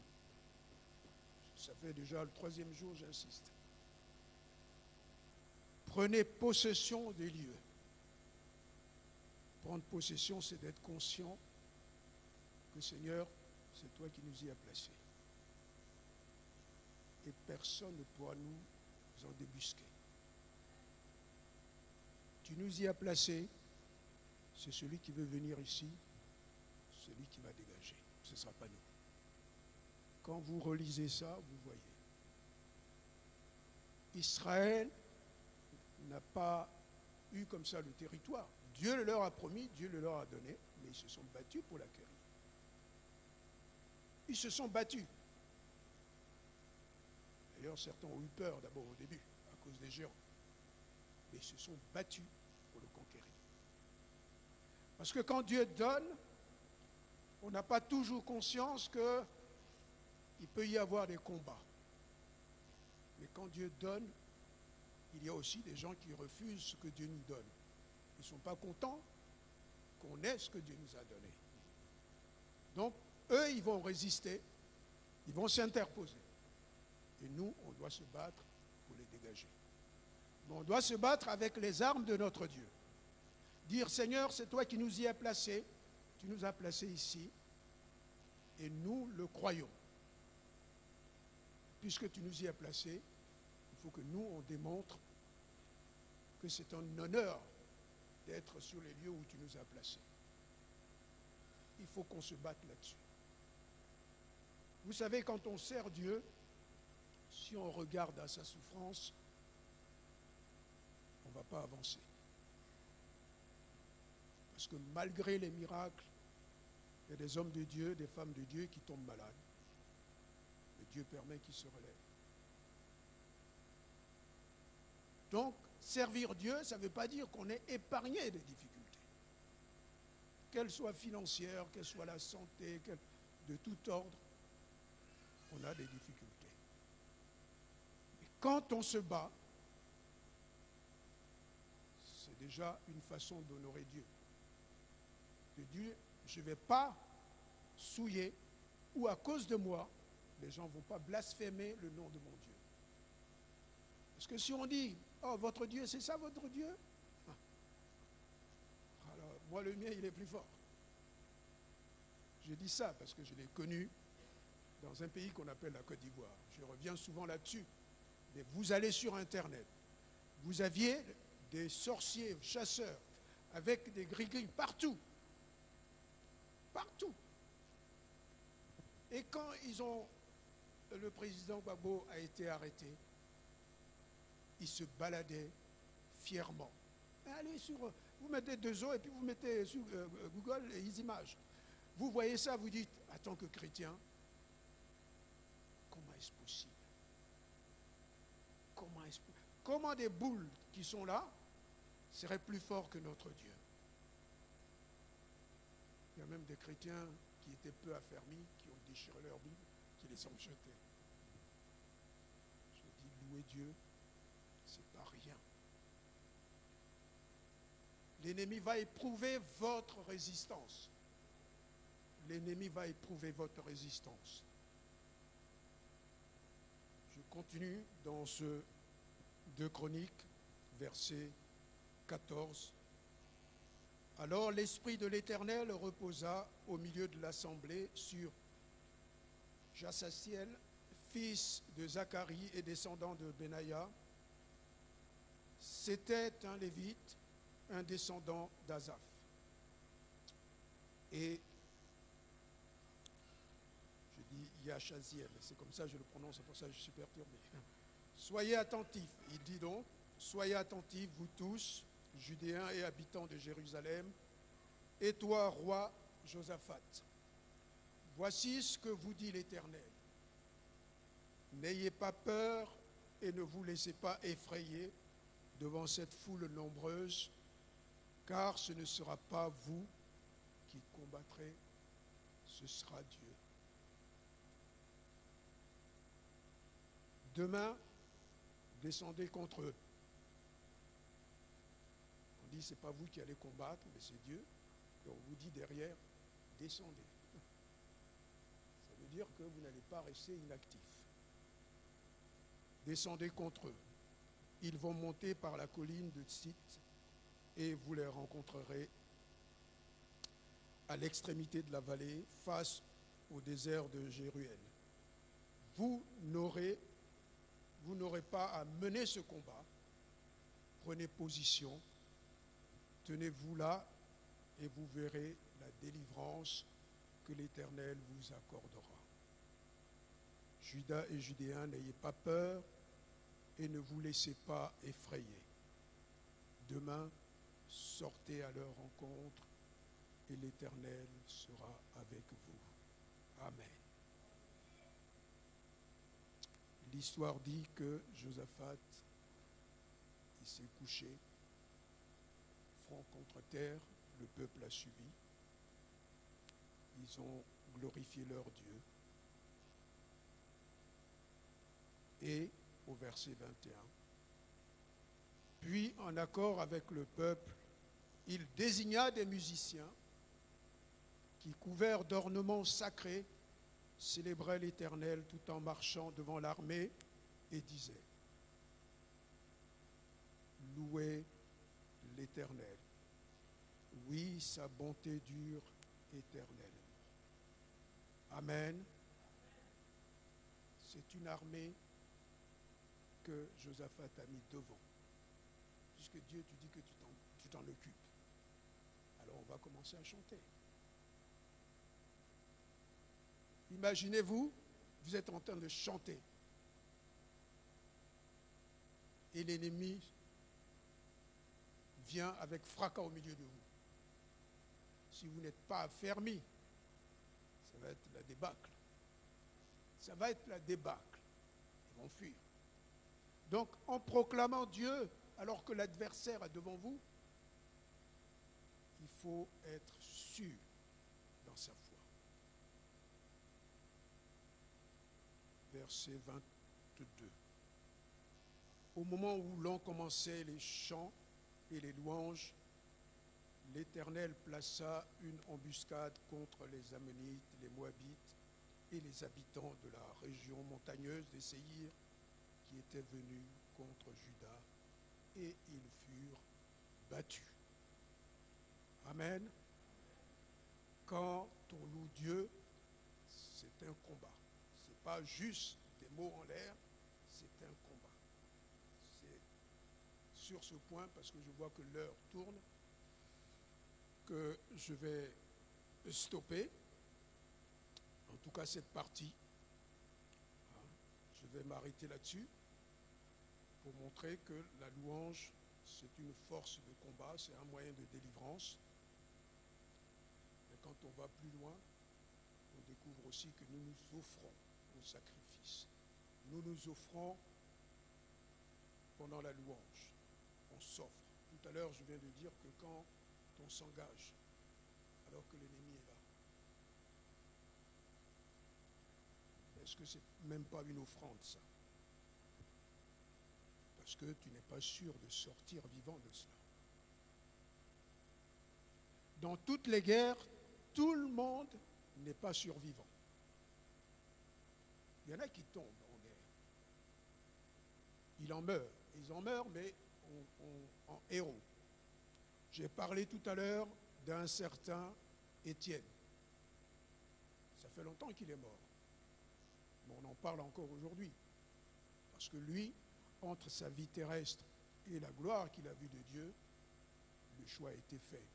Ça fait déjà le troisième jour, j'insiste. Prenez possession des lieux. Prendre possession, c'est d'être conscient que Seigneur, c'est toi qui nous y as placés. Et personne ne pourra nous en débusquer. Tu nous y as placés, c'est celui qui veut venir ici, celui qui va dégager. Ce ne sera pas nous. Quand vous relisez ça, vous voyez. Israël n'a pas eu comme ça le territoire. Dieu le leur a promis, Dieu le leur a donné, mais ils se sont battus pour l'acquérir. Ils se sont battus. D'ailleurs, certains ont eu peur d'abord au début, à cause des géants. Mais ils se sont battus pour le conquérir. Parce que quand Dieu donne, on n'a pas toujours conscience qu'il peut y avoir des combats. Mais quand Dieu donne, il y a aussi des gens qui refusent ce que Dieu nous donne. Ils ne sont pas contents qu'on ait ce que Dieu nous a donné. Donc, eux, ils vont résister, ils vont s'interposer. Et nous, on doit se battre pour les dégager. Mais on doit se battre avec les armes de notre Dieu. Dire, Seigneur, c'est toi qui nous y as placés, tu nous as placés ici, et nous le croyons. Puisque tu nous y as placés, il faut que nous, on démontre que c'est un honneur d'être sur les lieux où tu nous as placés. Il faut qu'on se batte là-dessus. Vous savez, quand on sert Dieu, si on regarde à sa souffrance, on ne va pas avancer. Parce que malgré les miracles, il y a des hommes de Dieu, des femmes de Dieu qui tombent malades. Mais Dieu permet qu'ils se relèvent. Donc, servir Dieu, ça ne veut pas dire qu'on est épargné des difficultés. Qu'elles soient financières, qu'elles soient la santé, de tout ordre, on a des difficultés. Et quand on se bat, c'est déjà une façon d'honorer Dieu. De dire, je ne vais pas souiller, ou à cause de moi, les gens ne vont pas blasphémer le nom de mon Dieu. Parce que si on dit, oh, votre Dieu, c'est ça votre Dieu? Alors, moi, le mien, il est plus fort. Je dis ça parce que je l'ai connu dans un pays qu'on appelle la Côte d'Ivoire. Je reviens souvent là-dessus. Mais vous allez sur Internet, vous aviez des sorciers, chasseurs, avec des gris-gris partout. Partout. Et quand ils ont, le président Babo a été arrêté, il se baladait fièrement. Allez sur, vous mettez 2 os et puis vous mettez sur Google les images. Vous voyez ça, vous dites, en tant que chrétien, comment est-ce possible? Comment des boules qui sont là seraient plus forts que notre Dieu? Il y a même des chrétiens qui étaient peu affermis, qui ont déchiré leur Bible, qui les ont jetés. Je dis, louer Dieu, c'est pas rien. L'ennemi va éprouver votre résistance. L'ennemi va éprouver votre résistance. Je continue dans ce 2 Chroniques, verset 14. Alors l'Esprit de l'Éternel reposa au milieu de l'assemblée sur Jahaziel, fils de Zacharie et descendant de Benaïa. C'était un Lévite, un descendant d'Azaph. Et je dis Jahaziel, c'est comme ça que je le prononce, c'est pour ça que je suis perturbé. Soyez attentifs, il dit donc, Soyez attentifs, vous tous, Judéens et habitants de Jérusalem, et toi, roi Josaphat. Voici ce que vous dit l'Éternel. N'ayez pas peur et ne vous laissez pas effrayer devant cette foule nombreuse, car ce ne sera pas vous qui combattrez, ce sera Dieu. Demain, descendez contre eux. On dit, ce n'est pas vous qui allez combattre, mais c'est Dieu. Et on vous dit derrière, descendez. Ça veut dire que vous n'allez pas rester inactif. Descendez contre eux. Ils vont monter par la colline de Tsit et vous les rencontrerez à l'extrémité de la vallée, face au désert de Jéruel. Vous n'aurez pas à mener ce combat. Prenez position, tenez-vous là et vous verrez la délivrance que l'Éternel vous accordera. Judas et Judéens, n'ayez pas peur et ne vous laissez pas effrayer. Demain, sortez à leur rencontre et l'Éternel sera avec vous. Amen. L'histoire dit que Josaphat, il s'est couché, front contre terre, le peuple a subi. Ils ont glorifié leur Dieu. Et au verset 21, puis en accord avec le peuple, il désigna des musiciens qui, couverts d'ornements sacrés, célébrait l'Éternel tout en marchant devant l'armée et disait: louez l'Éternel. Oui, sa bonté dure éternellement. Amen. C'est une armée que Josaphat a mis devant. Puisque Dieu, tu dis que tu t'en occupes. Alors on va commencer à chanter. Imaginez-vous, vous êtes en train de chanter. Et l'ennemi vient avec fracas au milieu de vous. Si vous n'êtes pas affermi, ça va être la débâcle. Ça va être la débâcle. Ils vont fuir. Donc, en proclamant Dieu, alors que l'adversaire est devant vous, il faut être sûr dans sa foi. Verset 22. Au moment où l'on commençait les chants et les louanges, l'Éternel plaça une embuscade contre les Ammonites, les Moabites et les habitants de la région montagneuse des Séirs qui étaient venus contre Juda, et ils furent battus. Amen. Quand on loue Dieu, c'est un combat. Pas juste des mots en l'air, c'est un combat. C'est sur ce point, parce que je vois que l'heure tourne, que je vais stopper, en tout cas cette partie. Je vais m'arrêter là-dessus pour montrer que la louange, c'est une force de combat, c'est un moyen de délivrance. Et quand on va plus loin, on découvre aussi que nous nous offrons au sacrifice. Nous nous offrons pendant la louange. On s'offre. Tout à l'heure, je viens de dire que quand on s'engage, alors que l'ennemi est là, est-ce que c'est même pas une offrande, ça? Parce que tu n'es pas sûr de sortir vivant de cela. Dans toutes les guerres, tout le monde n'est pas survivant. Il y en a qui tombent en guerre. Ils en meurent. Ils en meurent, mais en héros. J'ai parlé tout à l'heure d'un certain Étienne. Ça fait longtemps qu'il est mort. Mais on en parle encore aujourd'hui. Parce que lui, entre sa vie terrestre et la gloire qu'il a vue de Dieu, le choix a été fait.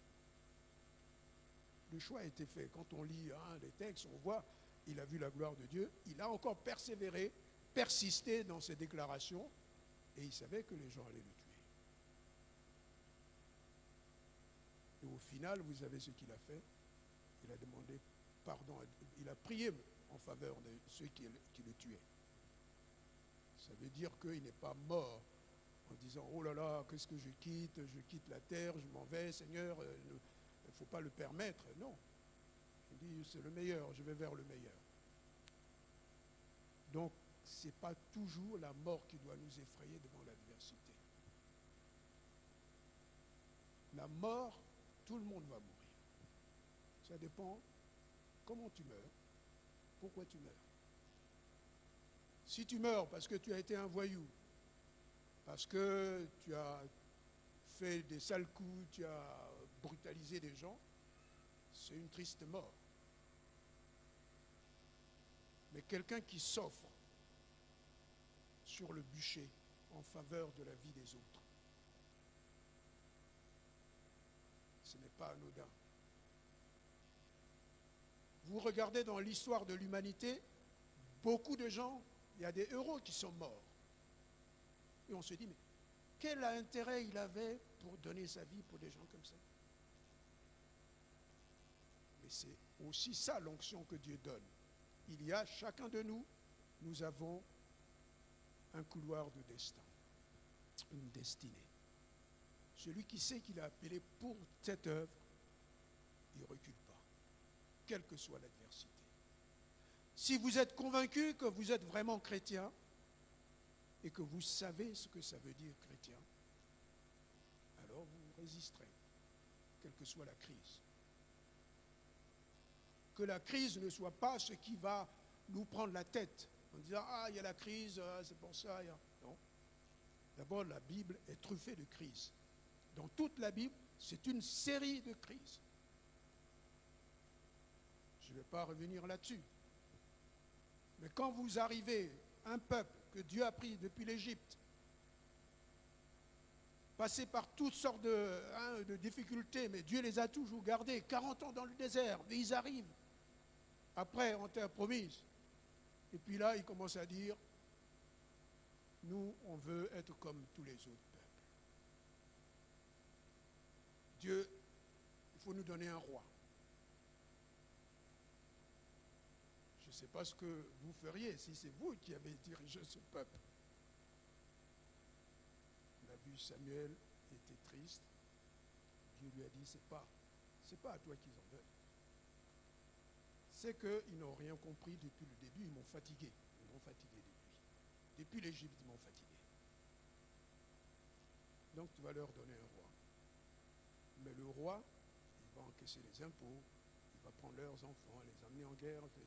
Le choix a été fait. Quand on lit les textes, on voit... Il a vu la gloire de Dieu, il a encore persévéré, persisté dans ses déclarations, et il savait que les gens allaient le tuer. Au final, vous savez ce qu'il a fait. Il a demandé pardon, il a prié en faveur de ceux qui le tuaient. Ça veut dire qu'il n'est pas mort en disant « Oh là là, qu'est-ce que je quitte la terre, je m'en vais, Seigneur, il ne faut pas le permettre. » Non. Il dit « C'est le meilleur, je vais vers le meilleur. » Donc, ce n'est pas toujours la mort qui doit nous effrayer devant l'adversité. La mort, tout le monde va mourir. Ça dépend comment tu meurs, pourquoi tu meurs. Si tu meurs parce que tu as été un voyou, parce que tu as fait des sales coups, tu as brutalisé des gens, c'est une triste mort. Mais quelqu'un qui s'offre sur le bûcher en faveur de la vie des autres, ce n'est pas anodin. Vous regardez dans l'histoire de l'humanité, beaucoup de gens, il y a des héros qui sont morts. Et on se dit, mais quel intérêt il avait pour donner sa vie pour des gens comme ça? Mais c'est aussi ça l'onction que Dieu donne. Il y a, chacun de nous, nous avons un couloir de destin, une destinée. Celui qui sait qu'il a appelé pour cette œuvre, il ne recule pas, quelle que soit l'adversité. Si vous êtes convaincu que vous êtes vraiment chrétien et que vous savez ce que ça veut dire chrétien, alors vous résisterez, quelle que soit la crise. Que la crise ne soit pas ce qui va nous prendre la tête en disant « Ah, il y a la crise, c'est pour ça. » Non. D'abord, la Bible est truffée de crises. Dans toute la Bible, c'est une série de crises. Je ne vais pas revenir là-dessus. Mais quand vous arrivez, un peuple que Dieu a pris depuis l'Égypte, passé par toutes sortes de difficultés, mais Dieu les a toujours gardés, 40 ans dans le désert, mais ils arrivent, après en terre promise. Et puis là, ils commencent à dire, nous, on veut être comme tous les autres peuples. Dieu, il faut nous donner un roi. Je ne sais pas ce que vous feriez si c'est vous qui avez dirigé ce peuple. On a vu Samuel était triste. Dieu lui a dit, c'est pas à toi qu'ils en veulent. C'est qu'ils n'ont rien compris depuis le début, ils m'ont fatigué. Ils m'ont fatigué depuis. Depuis l'Égypte, ils m'ont fatigué. Donc tu vas leur donner un roi. Mais le roi, il va encaisser les impôts, il va prendre leurs enfants, les amener en guerre, etc.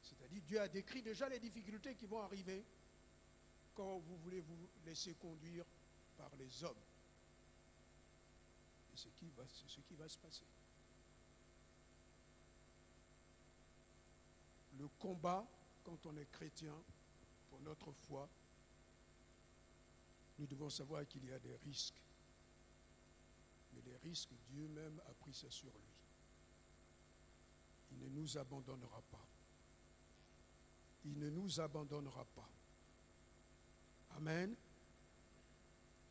C'est-à-dire, Dieu a décrit déjà les difficultés qui vont arriver quand vous voulez vous laisser conduire par les hommes. Et c'est ce qui va se passer. Le combat, quand on est chrétien, pour notre foi, nous devons savoir qu'il y a des risques. Mais les risques, Dieu même a pris ça sur lui. Il ne nous abandonnera pas. Il ne nous abandonnera pas. Amen.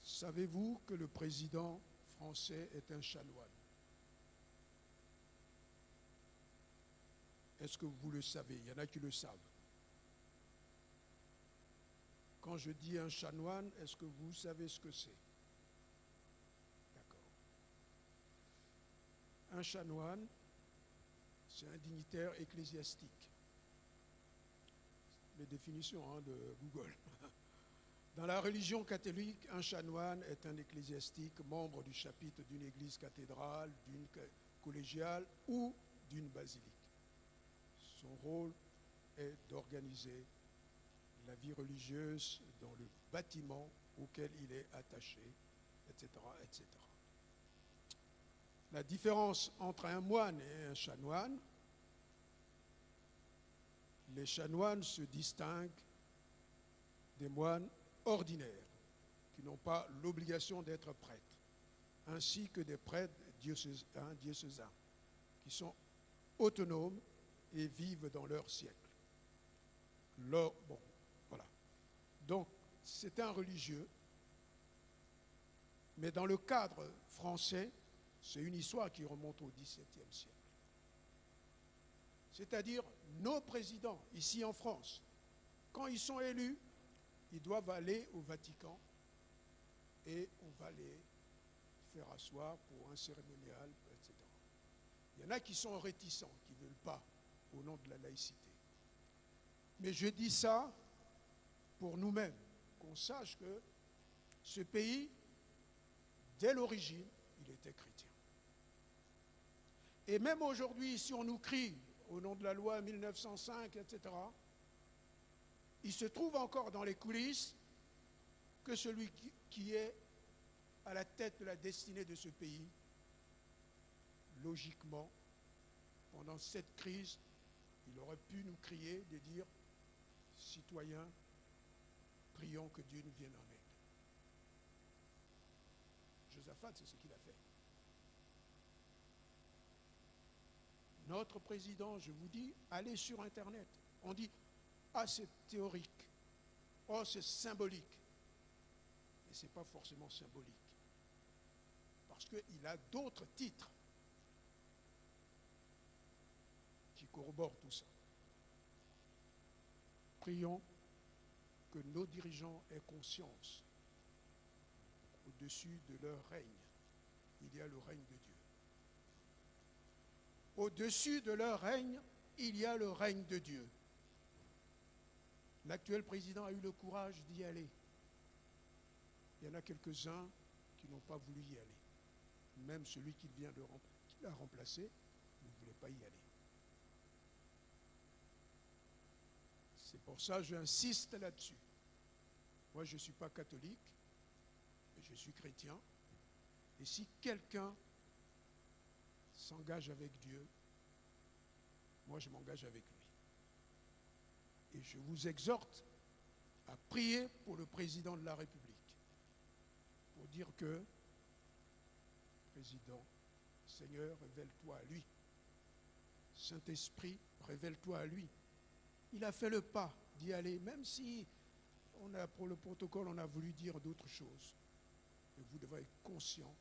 Savez-vous que le président français est un chanoine? Est-ce que vous le savez? Il y en a qui le savent. Quand je dis un chanoine, est-ce que vous savez ce que c'est? D'accord. Un chanoine, c'est un dignitaire ecclésiastique. Les définitions de Google. Dans la religion catholique, un chanoine est un ecclésiastique, membre du chapitre d'une église cathédrale, d'une collégiale ou d'une basilique. Son rôle est d'organiser la vie religieuse dans le bâtiment auquel il est attaché, etc., etc. La différence entre un moine et un chanoine, les chanoines se distinguent des moines ordinaires qui n'ont pas l'obligation d'être prêtres, ainsi que des prêtres diocésains qui sont autonomes et vivent dans leur siècle. Bon, voilà. Donc, c'est un religieux, mais dans le cadre français, C'est une histoire qui remonte au XVIIe siècle. C'est-à-dire, nos présidents, ici en France, quand ils sont élus, ils doivent aller au Vatican et on va les faire asseoir pour un cérémonial, etc. Il y en a qui sont réticents, qui ne veulent pas, au nom de la laïcité. Mais je dis ça pour nous-mêmes, qu'on sache que ce pays, dès l'origine, il était chrétien. Et même aujourd'hui, si on nous crie au nom de la loi 1905, etc., il se trouve encore dans les coulisses que celui qui est à la tête de la destinée de ce pays, logiquement, pendant cette crise, il aurait pu nous crier de dire « Citoyens, prions que Dieu nous vienne en aide ». Josaphat, c'est ce qu'il a fait. Notre président, je vous dis, allez sur Internet. On dit « Ah, c'est théorique. Oh, c'est symbolique. » Mais ce n'est pas forcément symbolique. Parce qu'il a d'autres titres qui corroborent tout ça. Prions que nos dirigeants aient conscience au-dessus de leur règne, il y a le règne de Dieu. Au-dessus de leur règne, il y a le règne de Dieu. L'actuel président a eu le courage d'y aller. Il y en a quelques-uns qui n'ont pas voulu y aller. Même celui qui vient de remplacer ne voulait pas y aller. C'est pour ça que j'insiste là-dessus. Moi, je ne suis pas catholique, mais je suis chrétien. Et si quelqu'un s'engage avec Dieu, moi, je m'engage avec lui. Et je vous exhorte à prier pour le président de la République. Pour dire que, président, Seigneur, révèle-toi à lui. Saint-Esprit, révèle-toi à lui. Il a fait le pas d'y aller, même si on a, pour le protocole, on a voulu dire d'autres choses. Mais vous devez être conscient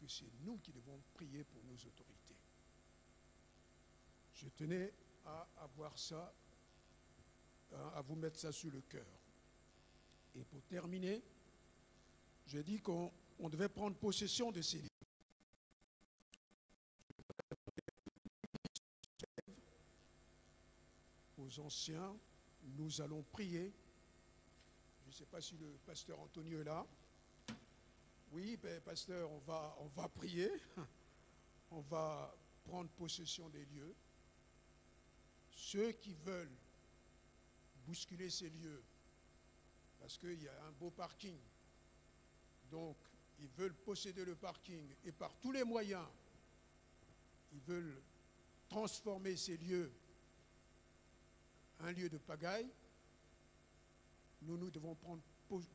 que c'est nous qui devons prier pour nos autorités. Je tenais à avoir ça, à vous mettre ça sur le cœur. Et pour terminer, j'ai dit qu'on devait prendre possession de ces livres. Aux anciens, nous allons prier. Je ne sais pas si le pasteur Antonio est là. Oui, ben, pasteur, on va prier. On va prendre possession des lieux. Ceux qui veulent bousculer ces lieux, parce qu'il y a un beau parking, donc, ils veulent posséder le parking et par tous les moyens, ils veulent transformer ces lieux en un lieu de pagaille. Nous, nous devons prendre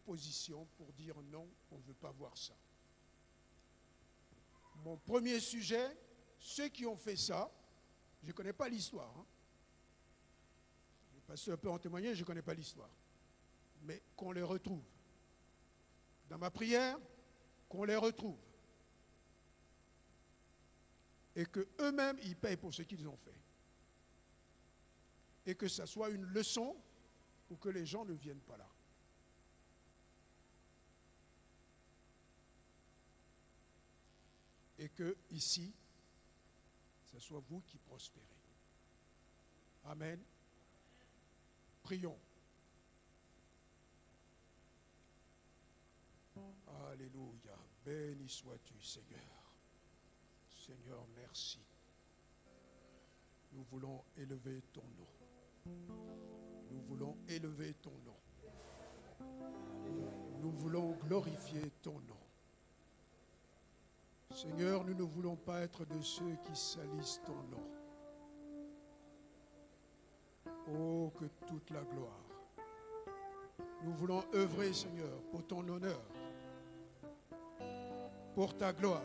position pour dire non, on ne veut pas voir ça. Mon premier sujet, ceux qui ont fait ça, je ne connais pas l'histoire. Hein. Le pasteur peut en témoigner, je ne connais pas l'histoire. Mais qu'on les retrouve. Dans ma prière, qu'on les retrouve et qu'eux-mêmes, ils payent pour ce qu'ils ont fait. Et que ça soit une leçon pour que les gens ne viennent pas là. Et que, ici, ce soit vous qui prospérez. Amen. Prions. Alléluia, béni sois-tu, Seigneur. Seigneur, merci. Nous voulons élever ton nom. Nous voulons élever ton nom. Nous voulons glorifier ton nom. Seigneur, nous ne voulons pas être de ceux qui salissent ton nom. Oh, que toute la gloire. Nous voulons œuvrer, Seigneur, pour ton honneur. Pour ta gloire,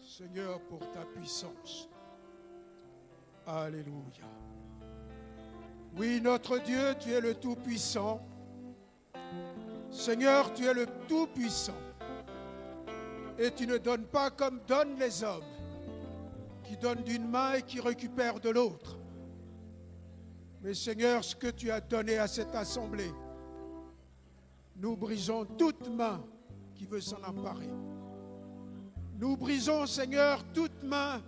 Seigneur, pour ta puissance. Alléluia. Oui, notre Dieu, tu es le Tout-Puissant. Seigneur, tu es le Tout-Puissant. Et tu ne donnes pas comme donnent les hommes, qui donnent d'une main et qui récupèrent de l'autre. Mais Seigneur, ce que tu as donné à cette assemblée, nous brisons toute main qui veut s'en emparer. Nous brisons, Seigneur, toute main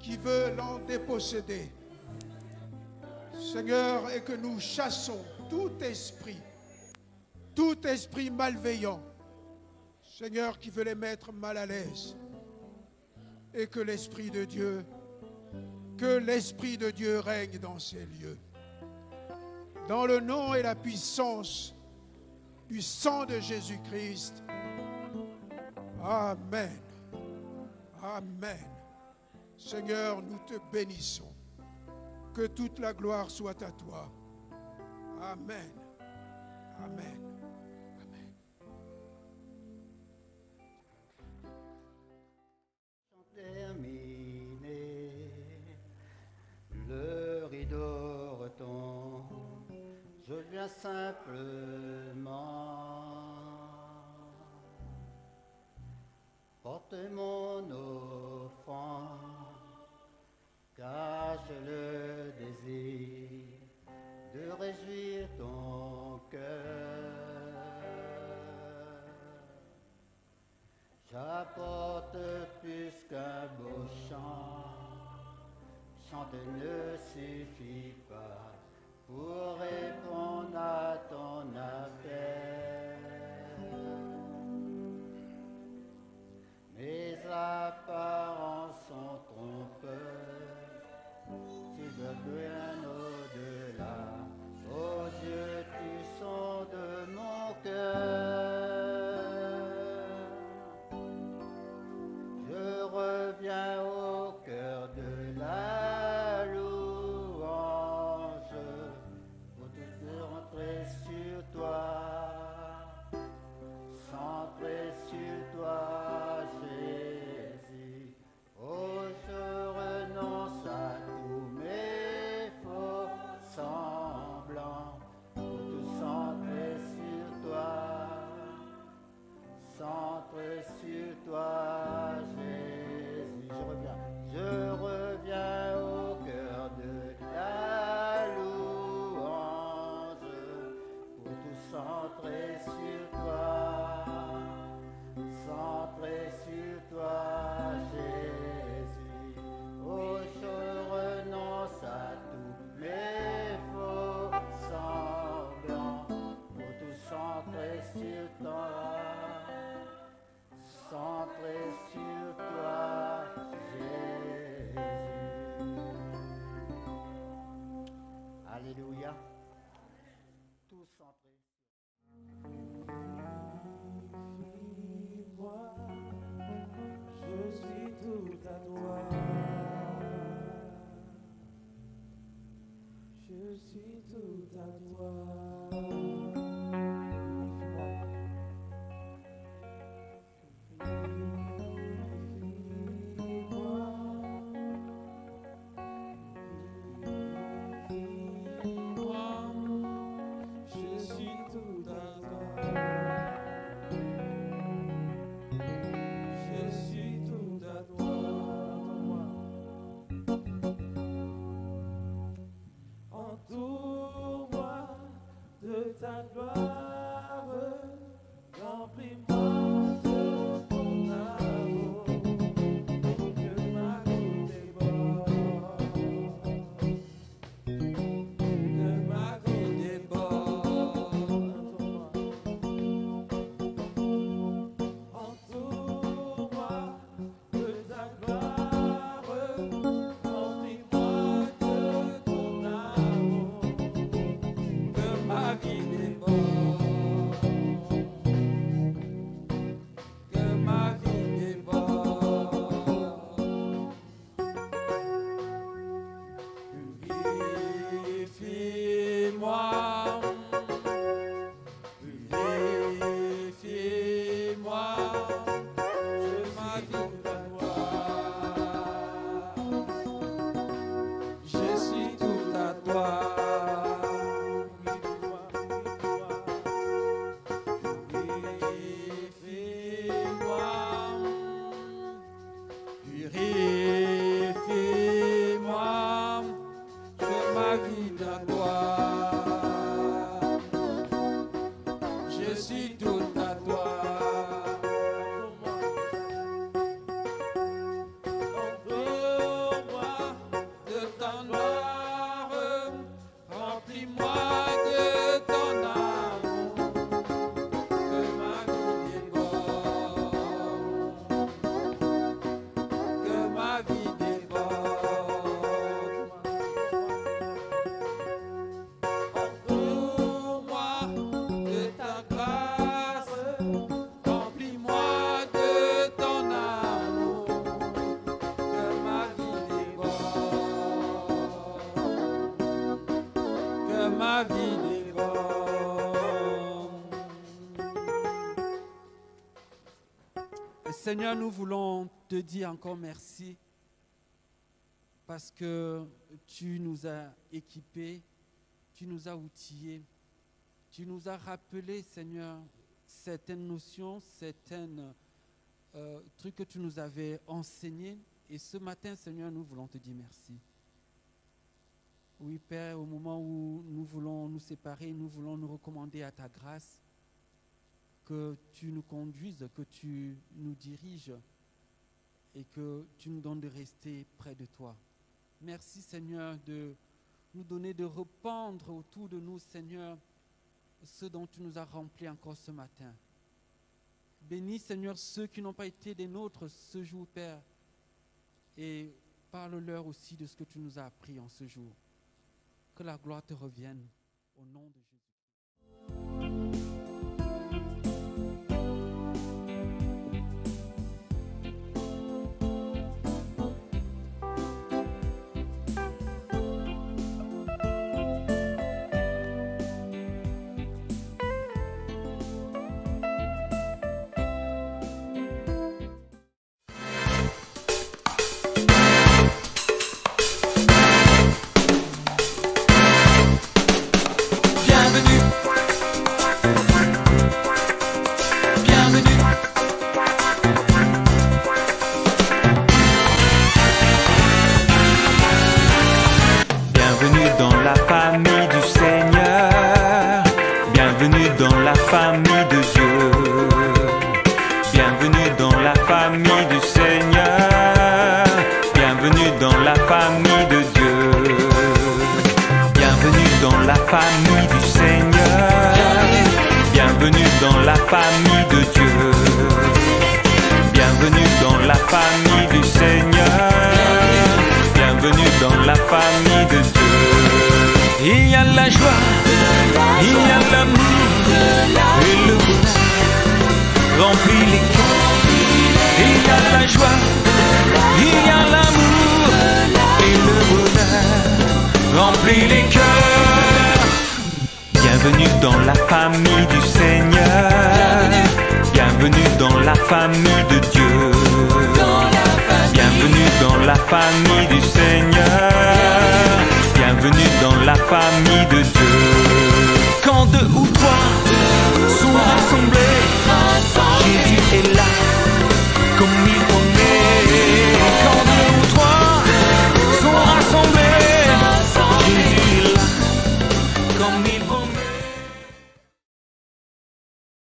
qui veut l'en déposséder. Seigneur, et que nous chassons tout esprit malveillant, Seigneur, qui veut les mettre mal à l'aise. Et que l'Esprit de Dieu, règne dans ces lieux. Dans le nom et la puissance du sang de Jésus-Christ. Amen. Amen. Seigneur, nous te bénissons. Que toute la gloire soit à toi. Amen. Amen. Terminé, le rideau retombe, je viens simplement porter mon offrande, car j'ai le désir de réjouir ton cœur. J'apporte plus qu'un beau chant, chanter ne suffit pas pour répondre à ton appel. Mes apparences sont trompeuses, tu veux bien au-delà, ô Dieu, tu sondes mon cœur. Viens au cœur de la louange pour te rentrer sur toi, centrer sur toi, Jésus. Oh, je renonce à tous mes faux semblants pour te centrer sur toi, centrer sur toi, Jésus. Je reviens au cœur de la louange pour tout centrer sur toi, centrer sur toi, Jésus. Oh, je renonce à tous mes faux semblants pour tout centrer sur toi, centrer sur toi, Jésus. Alléluia. Tous centrés. Moi, je suis tout à toi. Je suis tout à toi. Seigneur, nous voulons te dire encore merci parce que tu nous as équipés, tu nous as outillés, tu nous as rappelé, Seigneur, certaines notions, certains trucs que tu nous avais enseignés. Et ce matin, Seigneur, nous voulons te dire merci. Oui, Père, au moment où nous voulons nous séparer, nous voulons nous recommander à ta grâce, que tu nous conduises, que tu nous diriges et que tu nous donnes de rester près de toi. Merci Seigneur de nous donner de répandre autour de nous, Seigneur, ce dont tu nous as remplis encore ce matin. Bénis Seigneur ceux qui n'ont pas été des nôtres ce jour, Père, et parle-leur aussi de ce que tu nous as appris en ce jour. Que la gloire te revienne au nom de Jésus. Quand deux ou trois sont rassemblés, Jésus est là.